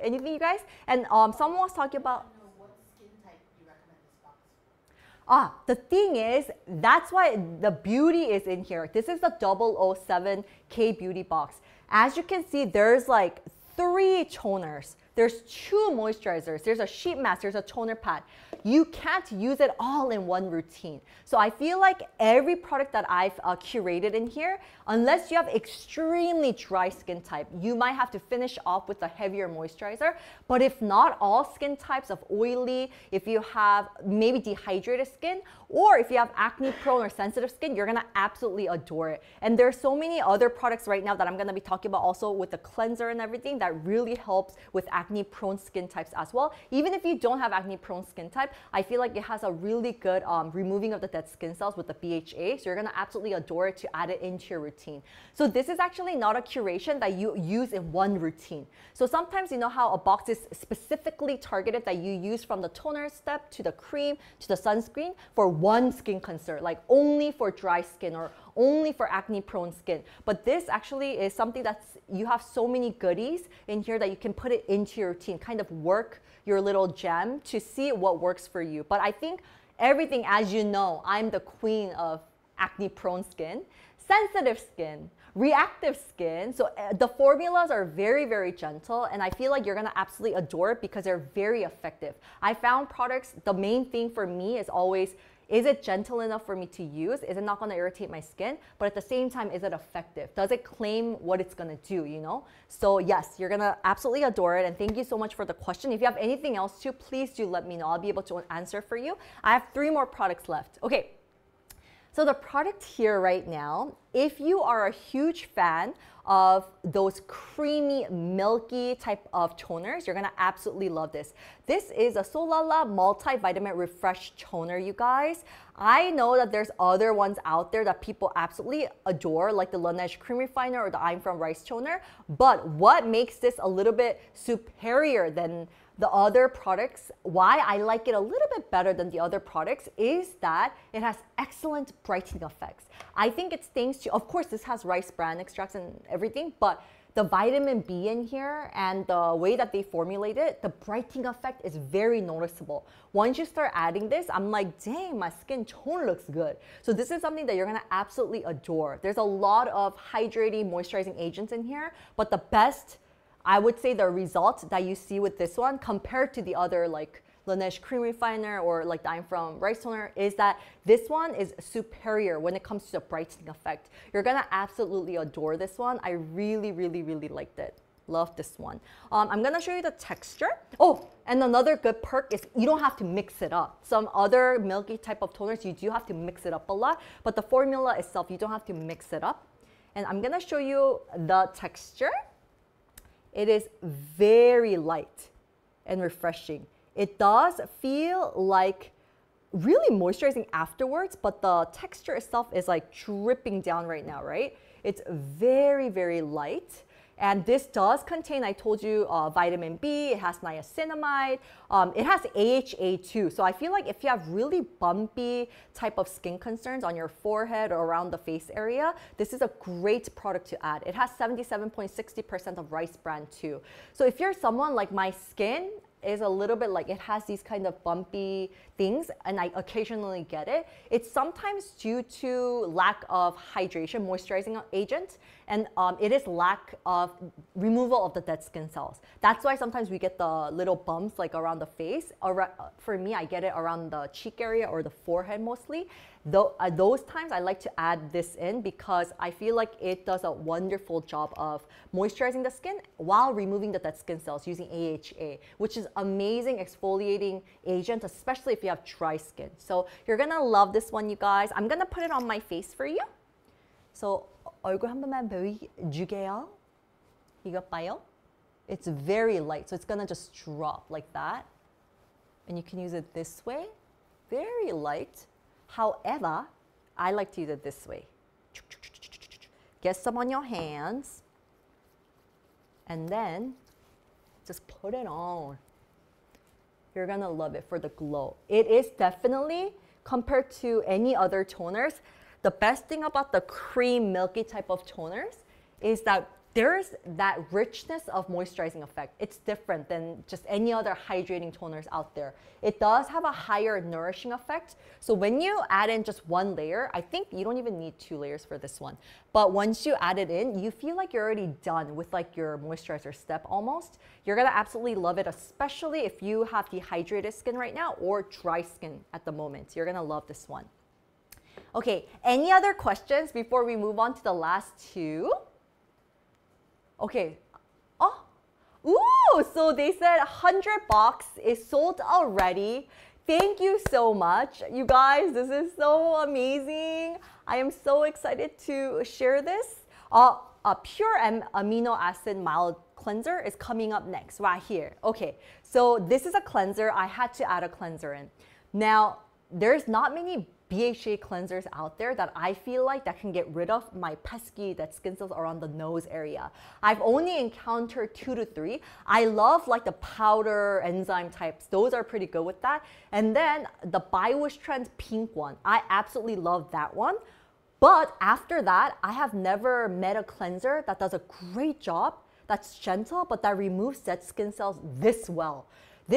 Anything, you guys? And um, someone was talking about... What skin type do you recommend this box for? Ah, the thing is, that's why the beauty is in here. This is the double oh seven K beauty box. As you can see, there's like three toners. There's two moisturizers, there's a sheet mask, there's a toner pad. You can't use it all in one routine. So I feel like every product that I've uh, curated in here, unless you have extremely dry skin type, you might have to finish off with a heavier moisturizer. But if not, all skin types of oily, if you have maybe dehydrated skin, or if you have acne prone or sensitive skin, you're gonna absolutely adore it. And there are so many other products right now that I'm gonna be talking about also with the cleanser and everything that really helps with acne prone skin types as well. Even if you don't have acne prone skin type, I feel like it has a really good um, removing of the dead skin cells with the B H A. So you're gonna absolutely adore it to add it into your routine. So this is actually not a curation that you use in one routine. So sometimes you know how a box is specifically targeted that you use from the toner step to the cream to the sunscreen for one skin concern, like only for dry skin or only for acne prone skin. But this actually is something that's, you have so many goodies in here that you can put it into your routine, kind of work your little gem to see what works for you. But I think everything, as you know, I'm the queen of acne prone skin, sensitive skin, reactive skin. So the formulas are very, very gentle, and I feel like you're gonna absolutely adore it because they're very effective. I found products, the main thing for me is always, is it gentle enough for me to use? Is it not gonna irritate my skin? But at the same time, is it effective? Does it claim what it's gonna do, you know? So yes, you're gonna absolutely adore it, and thank you so much for the question. If you have anything else too, please do let me know. I'll be able to answer for you. I have three more products left. Okay, so the product here right now, if you are a huge fan of those creamy, milky type of toners, you're gonna absolutely love this. This is a Sollalla Multivitamin Refresh Toner, you guys. I know that there's other ones out there that people absolutely adore, like the Laneige Cream Refiner or the I'm From Rice Toner, but what makes this a little bit superior than the other products, why I like it a little bit better than the other products, is that it has excellent brightening effects. I think it's thanks to, of course, this has rice bran extracts and everything, but the vitamin B in here and the way that they formulate it, the brightening effect is very noticeable. Once you start adding this, I'm like, dang, my skin tone looks good. So this is something that you're gonna absolutely adore. There's a lot of hydrating, moisturizing agents in here, but the best, I would say the result that you see with this one compared to the other like Laneige Cream Refiner or like the I'm From Rice Toner is that this one is superior when it comes to the brightening effect. You're gonna absolutely adore this one. I really, really, really liked it. Love this one. Um, I'm gonna show you the texture. Oh, and another good perk is you don't have to mix it up. Some other milky type of toners, you do have to mix it up a lot, but the formula itself, you don't have to mix it up. And I'm gonna show you the texture. It is very light and refreshing. It does feel like really moisturizing afterwards, but the texture itself is like dripping down right now, right? It's very, very light. And this does contain, I told you, uh, vitamin B, it has niacinamide, um, it has A H A too. So I feel like if you have really bumpy type of skin concerns on your forehead or around the face area, this is a great product to add. It has seventy-seven point six zero percent of rice bran too. So if you're someone like my skin, is a little bit like it has these kind of bumpy things and I occasionally get it. It's sometimes due to lack of hydration, moisturizing agent, and um, it is lack of removal of the dead skin cells. That's why sometimes we get the little bumps like around the face. For me, I get it around the cheek area or the forehead mostly. Though uh, those times I like to add this in because I feel like it does a wonderful job of moisturizing the skin while removing the dead skin cells using A H A, which is amazing exfoliating agent, especially if you have dry skin. So you're gonna love this one, you guys. I'm gonna put it on my face for you. So 얼굴 한 번만 보여주게요. 이거 봐요. It's very light, so it's gonna just drop like that. And you can use it this way, very light. However, I like to use it this way. Get some on your hands and then just put it on. You're gonna love it for the glow. It is definitely, compared to any other toners, the best thing about the cream milky type of toners is that there's that richness of moisturizing effect. It's different than just any other hydrating toners out there. It does have a higher nourishing effect. So when you add in just one layer, I think you don't even need two layers for this one. But once you add it in, you feel like you're already done with like your moisturizer step almost. You're gonna absolutely love it, especially if you have dehydrated skin right now or dry skin at the moment. You're gonna love this one. Okay, any other questions before we move on to the last two? Okay. Oh, ooh, so they said one hundred bucks is sold already. Thank you so much. You guys, this is so amazing. I am so excited to share this. Uh, a Puream amino acid mild cleanser is coming up next, right here. Okay, so this is a cleanser. I had to add a cleanser in. Now, there's not many B H A cleansers out there that I feel like that can get rid of my pesky dead skin cells around the nose area. I've only encountered two to three. I love like the powder enzyme types. Those are pretty good with that. And then the BioWish Trends pink one. I absolutely love that one. But after that, I have never met a cleanser that does a great job, that's gentle, but that removes dead skin cells this well.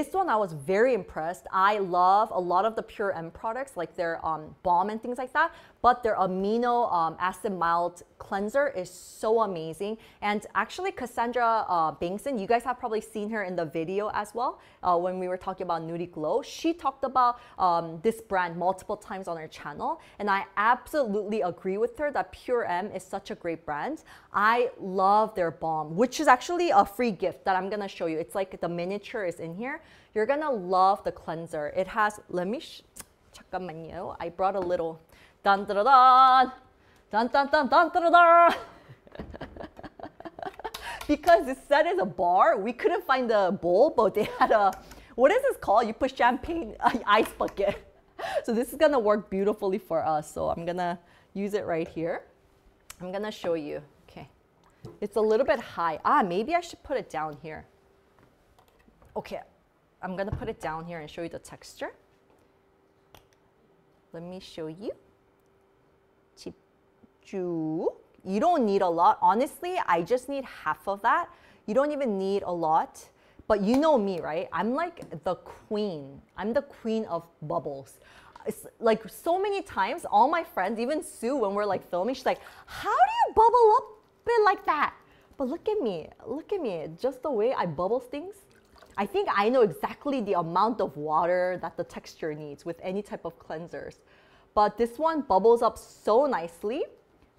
This one, I was very impressed. I love a lot of the Puream products, like their um, balm and things like that, but their amino um, acid mild cleanser is so amazing. And actually, Cassandra uh, Bankson, you guys have probably seen her in the video as well uh, when we were talking about Nudie Glow. She talked about um, this brand multiple times on her channel, and I absolutely agree with her that Puream is such a great brand. I love their balm, which is actually a free gift that I'm gonna show you. It's like the miniature is in here. You're gonna love the cleanser. It has, let me, sh 잠깐만요. I brought a little, dun dun dun dun dun dun dun dun dun. Because this set is a bar, we couldn't find the bowl, but they had a, what is this called? You put champagne uh, ice bucket. So this is gonna work beautifully for us. So I'm gonna use it right here. I'm gonna show you. Okay, it's a little bit high. Ah, maybe I should put it down here. Okay, I'm gonna put it down here and show you the texture. Let me show you. You don't need a lot. Honestly, I just need half of that. You don't even need a lot. But you know me, right? I'm like the queen. I'm the queen of bubbles. It's like so many times, all my friends, even Sue, when we're like filming, she's like, how do you bubble up it like that? But look at me, look at me, just the way I bubble things. I think I know exactly the amount of water that the texture needs with any type of cleansers. But this one bubbles up so nicely,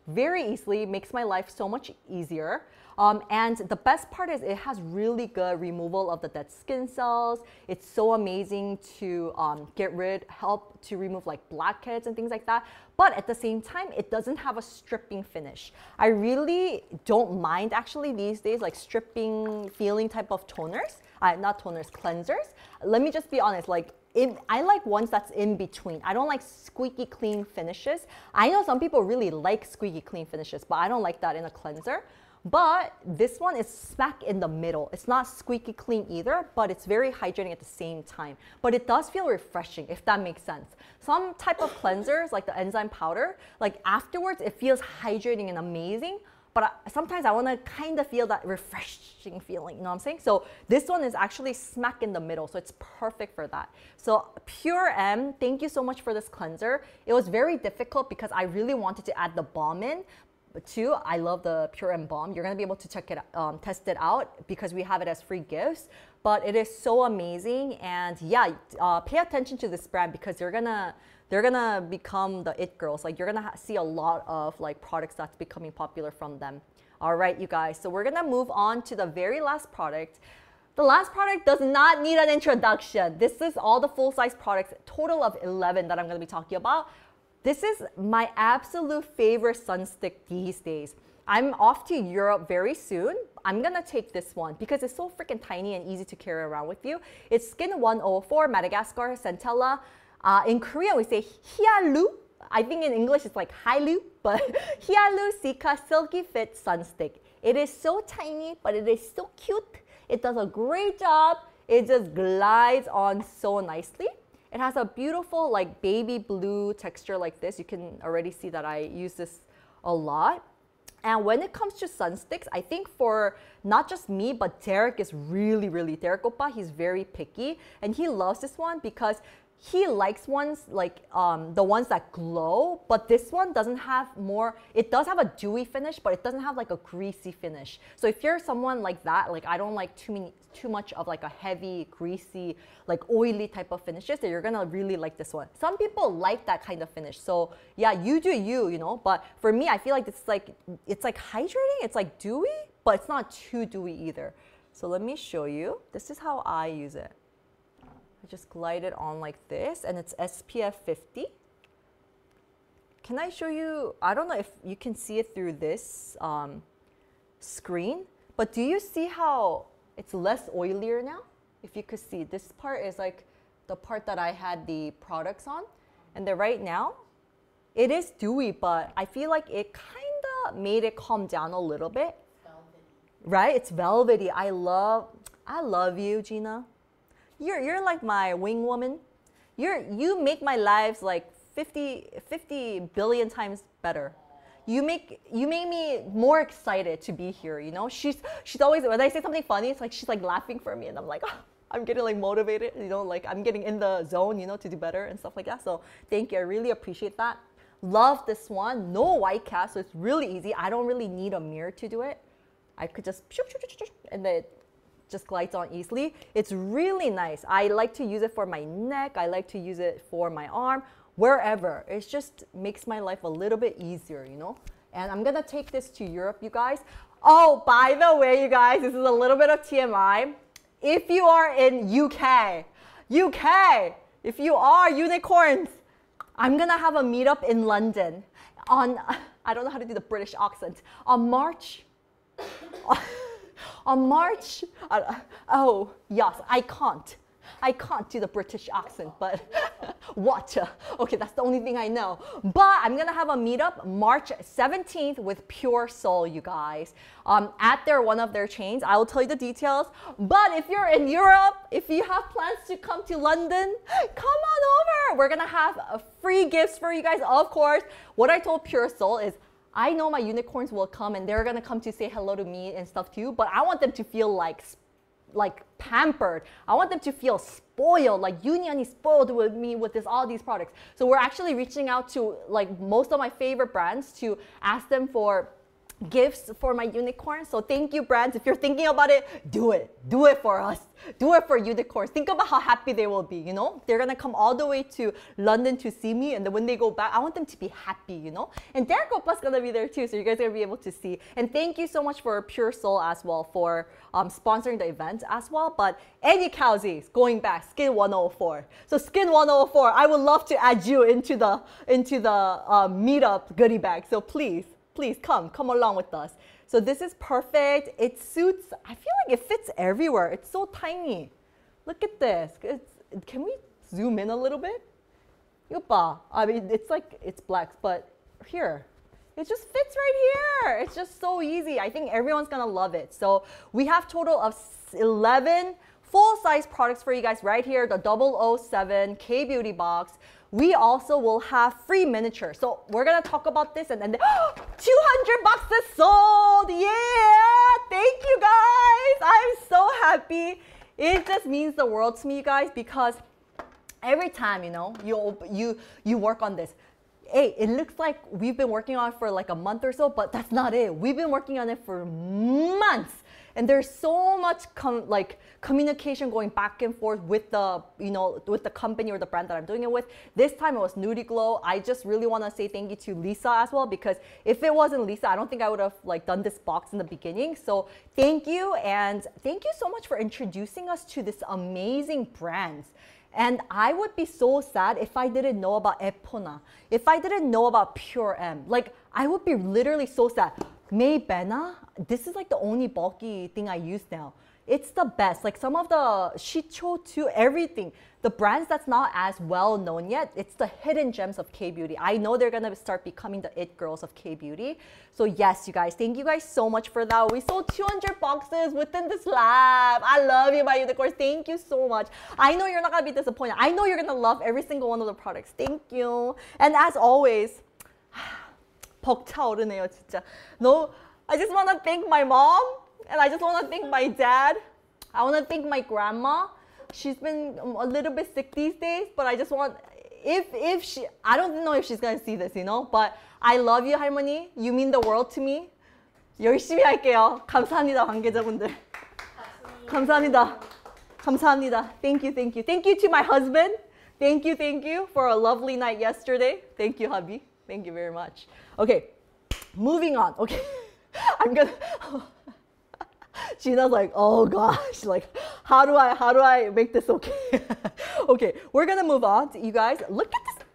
very easily, makes my life so much easier. Um, and the best part is it has really good removal of the dead skin cells. It's so amazing to um, get rid, help to remove like blackheads and things like that. But at the same time, it doesn't have a stripping finish. I really don't mind actually these days like stripping feeling type of toners, uh, not toners, cleansers. Let me just be honest, like In, I like ones that's in between. I don't like squeaky clean finishes. I know some people really like squeaky clean finishes, but I don't like that in a cleanser. But this one is smack in the middle. It's not squeaky clean either, but it's very hydrating at the same time. But it does feel refreshing, if that makes sense. Some type of cleansers, like the enzyme powder, like afterwards it feels hydrating and amazing, but sometimes I want to kind of feel that refreshing feeling, you know what I'm saying? So this one is actually smack in the middle, so it's perfect for that. So Puream, thank you so much for this cleanser. It was very difficult because I really wanted to add the balm in, but too, I love the Puream balm. You're going to be able to check it, um, test it out because we have it as free gifts. But it is so amazing, and yeah, uh, pay attention to this brand because you're gonna they're gonna become the it girls. Like you're gonna see a lot of like products that's becoming popular from them. All right, you guys. So we're gonna move on to the very last product. The last product does not need an introduction. This is all the full size products, total of eleven that I'm gonna be talking about. This is my absolute favorite sunstick these days. I'm off to Europe very soon. I'm gonna take this one because it's so freaking tiny and easy to carry around with you. It's Skin ten oh four Madagascar Centella. Uh, in Korea we say Hialu. I think in English it's like Hialu, but Hialu Sika Silky Fit Sunstick. It is so tiny, but it is so cute. It does a great job. It just glides on so nicely. It has a beautiful like baby blue texture like this. You can already see that I use this a lot. And when it comes to sunsticks, I think for not just me, but Derek is really, really, Derek Oppa, he's very picky. And he loves this one because he likes ones like um, the ones that glow, but this one doesn't have more, it does have a dewy finish, but it doesn't have like a greasy finish. So if you're someone like that, like I don't like too many, too much of like a heavy, greasy, like oily type of finishes, that you're gonna really like this one. Some people like that kind of finish. So yeah, you do you, you know, but for me, I feel like it's like, it's like hydrating, it's like dewy, but it's not too dewy either. So let me show you. This is how I use it. I just glide it on like this, and it's S P F fifty. Can I show you? I don't know if you can see it through this um, screen, but do you see how it's less oilier now? If you could see, this part is like the part that I had the products on, and then right now, it is dewy, but I feel like it kind of made it calm down a little bit. Velvety. Right? It's velvety. I love, I love you, Gina. You're, you're like my wing woman. You're, you make my lives like fifty, fifty billion times better. You make, you make me more excited to be here, you know? She's, she's always, when I say something funny, it's like she's like laughing for me, and I'm like, oh, I'm getting like motivated, you know? Like I'm getting in the zone, you know, to do better and stuff like that. So thank you, I really appreciate that. Love this one, no white cast, so it's really easy. I don't really need a mirror to do it. I could just, and then it just glides on easily. It's really nice. I like to use it for my neck. I like to use it for my arm, wherever. It just makes my life a little bit easier, you know? And I'm gonna take this to Europe, you guys. Oh, by the way, you guys, this is a little bit of T M I. If you are in U K, U K, if you are unicorns, I'm gonna have a meetup in London on, I don't know how to do the British accent, on March, On March, uh, oh, yes, I can't. I can't do the British accent, but water. Okay, that's the only thing I know. But I'm going to have a meetup March seventeenth with Pure Soul, you guys, um, at their one of their chains. I will tell you the details. But if you're in Europe, if you have plans to come to London, come on over. We're going to have uh, free gifts for you guys, of course. What I told Pure Soul is, I know my unicorns will come and they're gonna come to say hello to me and stuff too, but I want them to feel like like pampered. I want them to feel spoiled, like Uniani spoiled with me with this, all these products. So we're actually reaching out to like most of my favorite brands to ask them for gifts for my unicorns. So thank you, brands. If you're thinking about it, do it. Do it for us. Do it for unicorns. Think about how happy they will be, you know? They're gonna come all the way to London to see me, and then when they go back, I want them to be happy, you know? And Derek Opa's gonna be there too, so you guys are gonna be able to see. And thank you so much for Pure Soul as well for um, sponsoring the event as well. But any cowsies, going back, Skin one oh four. So Skin one oh four, I would love to add you into the, into the uh, meetup goodie bag, so please. Please come, come along with us. So this is perfect. It suits, I feel like it fits everywhere. It's so tiny. Look at this. It's, can we zoom in a little bit? Yupa. I mean, it's like, it's black, but here. It just fits right here. It's just so easy. I think everyone's gonna love it. So we have total of eleven full-size products for you guys right here. The double oh seven K Beauty Box. We also will have free miniatures. So we're gonna talk about this, and then oh, two hundred boxes sold! Yeah! Thank you guys! I'm so happy. It just means the world to me, you guys, because every time, you know, you, you, you work on this, hey, it looks like we've been working on it for like a month or so, but that's not it. We've been working on it for months. And there's so much com like communication going back and forth with the, you know, with the company or the brand that I'm doing it with. This time it was Nudie Glow. I just really want to say thank you to Lisa as well, because if it wasn't Lisa, I don't think I would have like done this box in the beginning. So thank you, and thank you so much for introducing us to this amazing brands. And I would be so sad if I didn't know about Epona, if I didn't know about Puream. Like I would be literally so sad. Maybena, this is like the only bulky thing I use now. It's the best. Like some of the Chicho too, everything. The brands that's not as well known yet, it's the hidden gems of K-Beauty. I know they're gonna start becoming the it girls of K-Beauty. So yes, you guys, thank you guys so much for that. We sold two hundred boxes within this lab. I love you, my unicorns. Thank you so much. I know you're not gonna be disappointed. I know you're gonna love every single one of the products. Thank you. And as always, 벅차오르네요, 진짜. No, I just want to thank my mom, and I just want to thank my dad. I want to thank my grandma. She's been a little bit sick these days, but I just want, if, if she, I don't know if she's going to see this, you know, but I love you, 할머니. You mean the world to me. 열심히 할게요. 감사합니다, 관계자분들. 감사합니다. 감사합니다. Thank you, thank you. Thank you to my husband. Thank you, thank you for a lovely night yesterday. Thank you, hubby. Thank you very much. Okay, moving on. Okay, I'm gonna, Gina's like, oh gosh, like, how do I, how do I make this okay? Okay, we're gonna move on to you guys. Look at this.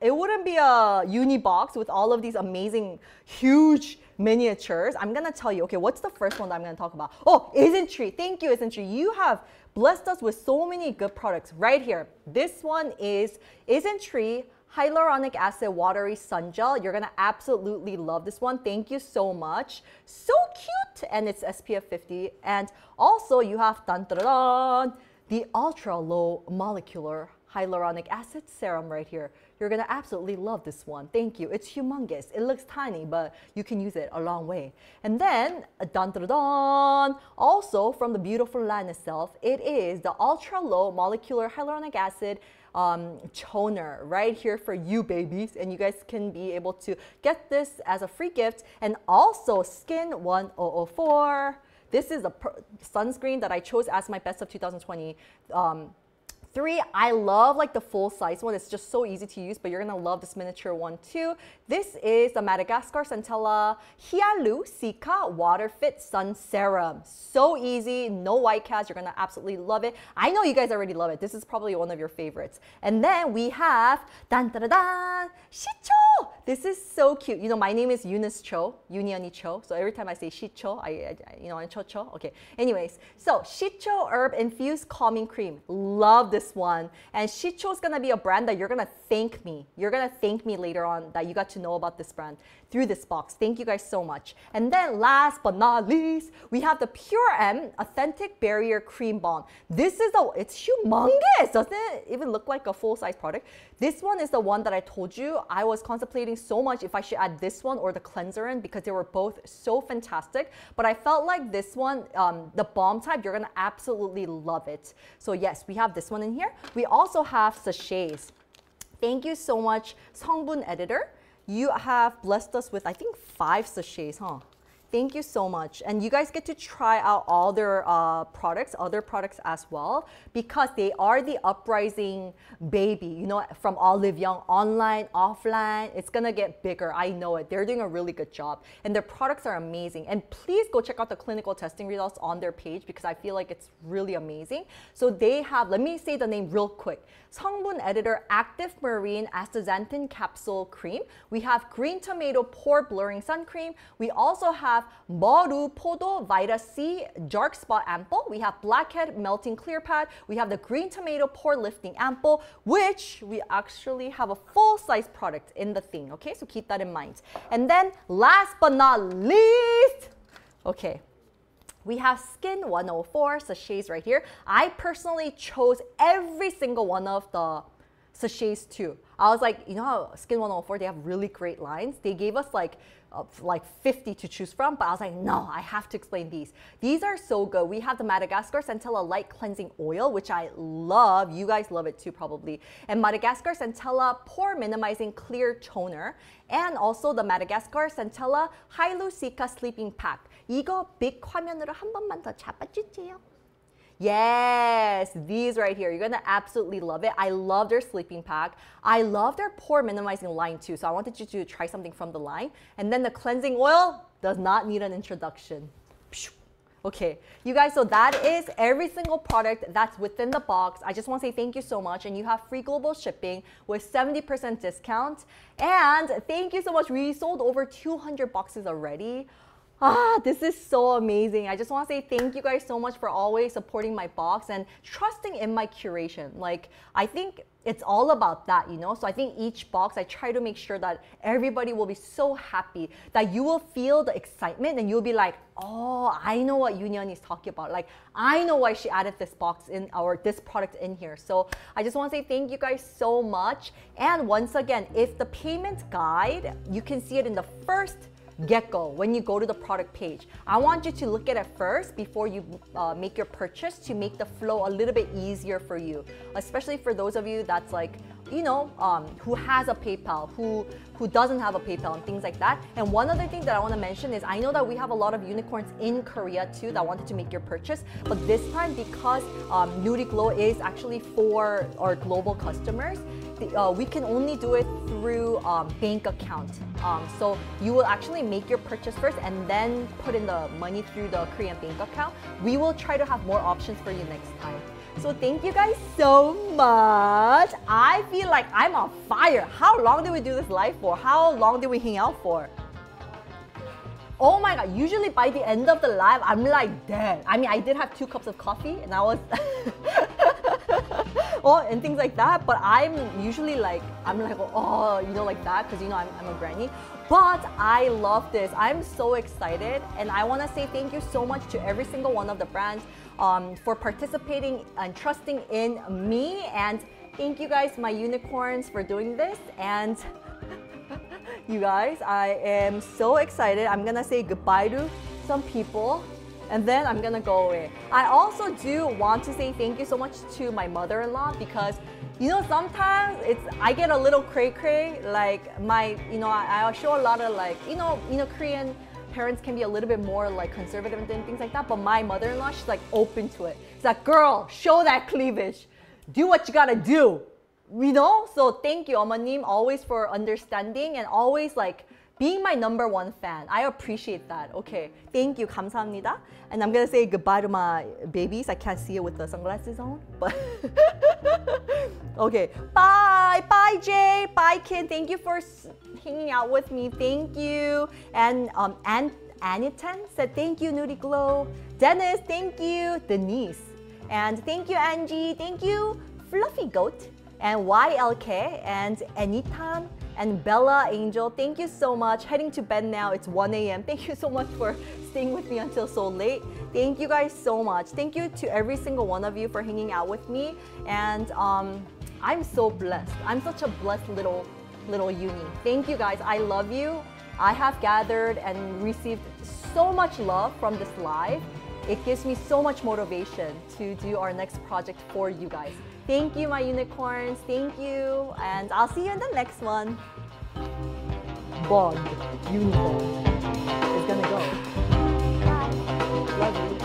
It wouldn't be a uni box with all of these amazing, huge miniatures. I'm gonna tell you, okay, what's the first one that I'm gonna talk about? Oh, Isntree. Thank you, Isntree. You have blessed us with so many good products right here. This one is Isntree Hyaluronic Acid Watery Sun Gel. You're gonna absolutely love this one. Thank you so much. So cute, and it's S P F fifty. And also you have dun, dun, dun, the ultra low molecular hyaluronic acid serum right here. You're gonna absolutely love this one. Thank you. It's humongous. It looks tiny, but you can use it a long way. And then, dun, dun, dun, also from the beautiful line itself, it is the ultra low molecular hyaluronic acid um toner right here for you babies, and you guys can be able to get this as a free gift. And also Skin ten oh four, this is a sunscreen that I chose as my best of two thousand twenty-three. um, I love like the full size one, it's just so easy to use, but you're gonna love this miniature one too. This is the Madagascar Centella Hialu Sika Water Fit Sun Serum. So easy, no white cast, you're gonna absolutely love it. I know you guys already love it, this is probably one of your favorites. And then we have dan da da dan Chicho. This is so cute. You know, my name is Eunice Cho, Uniani Cho, so every time I say Chicho, I, I you know, I'm Cho Cho. Okay, anyways, so Chicho Herb Infused Calming Cream, love this one. And Chicho is gonna be a brand that you're gonna thank me. You're gonna thank me later on that you got to know about this brand through this box. Thank you guys so much. And then last but not least, we have the Puream Authentic Barrier Cream Balm. This is the, it's humongous. Doesn't it even look like a full-size product? This one is the one that I told you I was contemplating so much if I should add this one or the cleanser in, because they were both so fantastic. But I felt like this one, um, the balm type, you're gonna absolutely love it. So yes, we have this one in here. We also have sachets. Thank you so much, Sungboon Editor. You have blessed us with, I think, five sachets, huh? Thank you so much. And you guys get to try out all their uh, products, other products as well, because they are the uprising baby, you know, from Olive Young, online, offline. It's gonna get bigger, I know it. They're doing a really good job, and their products are amazing. And please go check out the clinical testing results on their page, because I feel like it's really amazing. So they have, let me say the name real quick. Sungboon Editor Active Marine Astaxanthin Capsule Cream. We have Green Tomato Pore Blurring Sun Cream. We also have Maru Podo Vita C Dark Spot Ampoule. We have Blackhead Melting Clear Pad. We have the Green Tomato Pore Lifting Ampoule, which we actually have a full-size product in the thing, okay? So keep that in mind. And then last but not least, okay, we have Skin ten oh four sachets right here. I personally chose every single one of the sachets too. I was like, you know how Skin ten oh four, they have really great lines. They gave us like uh, like fifty to choose from, but I was like, no, I have to explain these. These are so good. We have the Madagascar Centella Light Cleansing Oil, which I love. You guys love it too, probably. And Madagascar Centella Pore Minimizing Clear Toner. And also the Madagascar Centella Hialu Sika Sleeping Pack. 이거 big 화면으로 한 번만 더 잡아주세요. Yes, these right here. You're gonna absolutely love it. I love their sleeping pack. I love their pore minimizing line too. So I wanted you to try something from the line. And then the cleansing oil does not need an introduction. Okay, you guys, so that is every single product that's within the box. I just want to say thank you so much, and you have free global shipping with seventy percent discount. And thank you so much. We sold over two hundred boxes already. Ah, this is so amazing. I just want to say thank you guys so much for always supporting my box and trusting in my curation. Like, I think it's all about that, you know? So I think each box, I try to make sure that everybody will be so happy that you will feel the excitement and you'll be like, oh, I know what Yoonyeon is talking about. Like, I know why she added this box in, or this product in here. So I just want to say thank you guys so much. And once again, if the payment guide, you can see it in the first get-go when you go to the product page. I want you to look at it first before you uh, make your purchase to make the flow a little bit easier for you, especially for those of you that's like, you know, um, who has a PayPal, who who doesn't have a PayPal and things like that. And one other thing that I want to mention is I know that we have a lot of unicorns in Korea too that wanted to make your purchase, but this time because um, Nudie Glow is actually for our global customers, the, uh, we can only do it through um, bank account. Um, so you will actually make your purchase first and then put in the money through the Korean bank account. We will try to have more options for you next time. So thank you guys so much. I feel like I'm on fire. How long did we do this live for? How long did we hang out for? Oh my god, usually by the end of the live, I'm like dead. I mean, I did have two cups of coffee and I was... oh, and things like that, but I'm usually like, I'm like, oh, you know, like that, because you know, I'm, I'm a granny. But I love this. I'm so excited, and I want to say thank you so much to every single one of the brands um, for participating and trusting in me, and thank you guys, my unicorns, for doing this, and you guys, I am so excited. I'm going to say goodbye to some people, and then I'm gonna go away. I also do want to say thank you so much to my mother-in-law because, you know, sometimes it's I get a little cray-cray. Like my, you know, I, I show a lot of like, you know, you know, Korean parents can be a little bit more like conservative and things like that. But my mother-in-law, she's like open to it. It's like, girl, show that cleavage, do what you gotta do, you know. So thank you, Omanim, always for understanding and always like being my number one fan. I appreciate that. Okay, thank you. 감사합니다. And I'm going to say goodbye to my babies. I can't see it with the sunglasses on, but... okay, bye! Bye, Jay! Bye, Kin! Thank you for hanging out with me. Thank you. And um, An Anitan said thank you, Nudie Glow. Dennis, thank you. Denise. And thank you, Angie. Thank you, Fluffy Goat. And Y L K. And Anitan. And Bella Angel, thank you so much. Heading to bed now, it's one A M Thank you so much for staying with me until so late. Thank you guys so much. Thank you to every single one of you for hanging out with me. And um, I'm so blessed. I'm such a blessed little, little uni. Thank you guys. I love you. I have gathered and received so much love from this live. It gives me so much motivation to do our next project for you guys. Thank you, my unicorns. Thank you. And I'll see you in the next one. Bond, unicorn, is gonna go. Bye. Love you.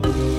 Thank you.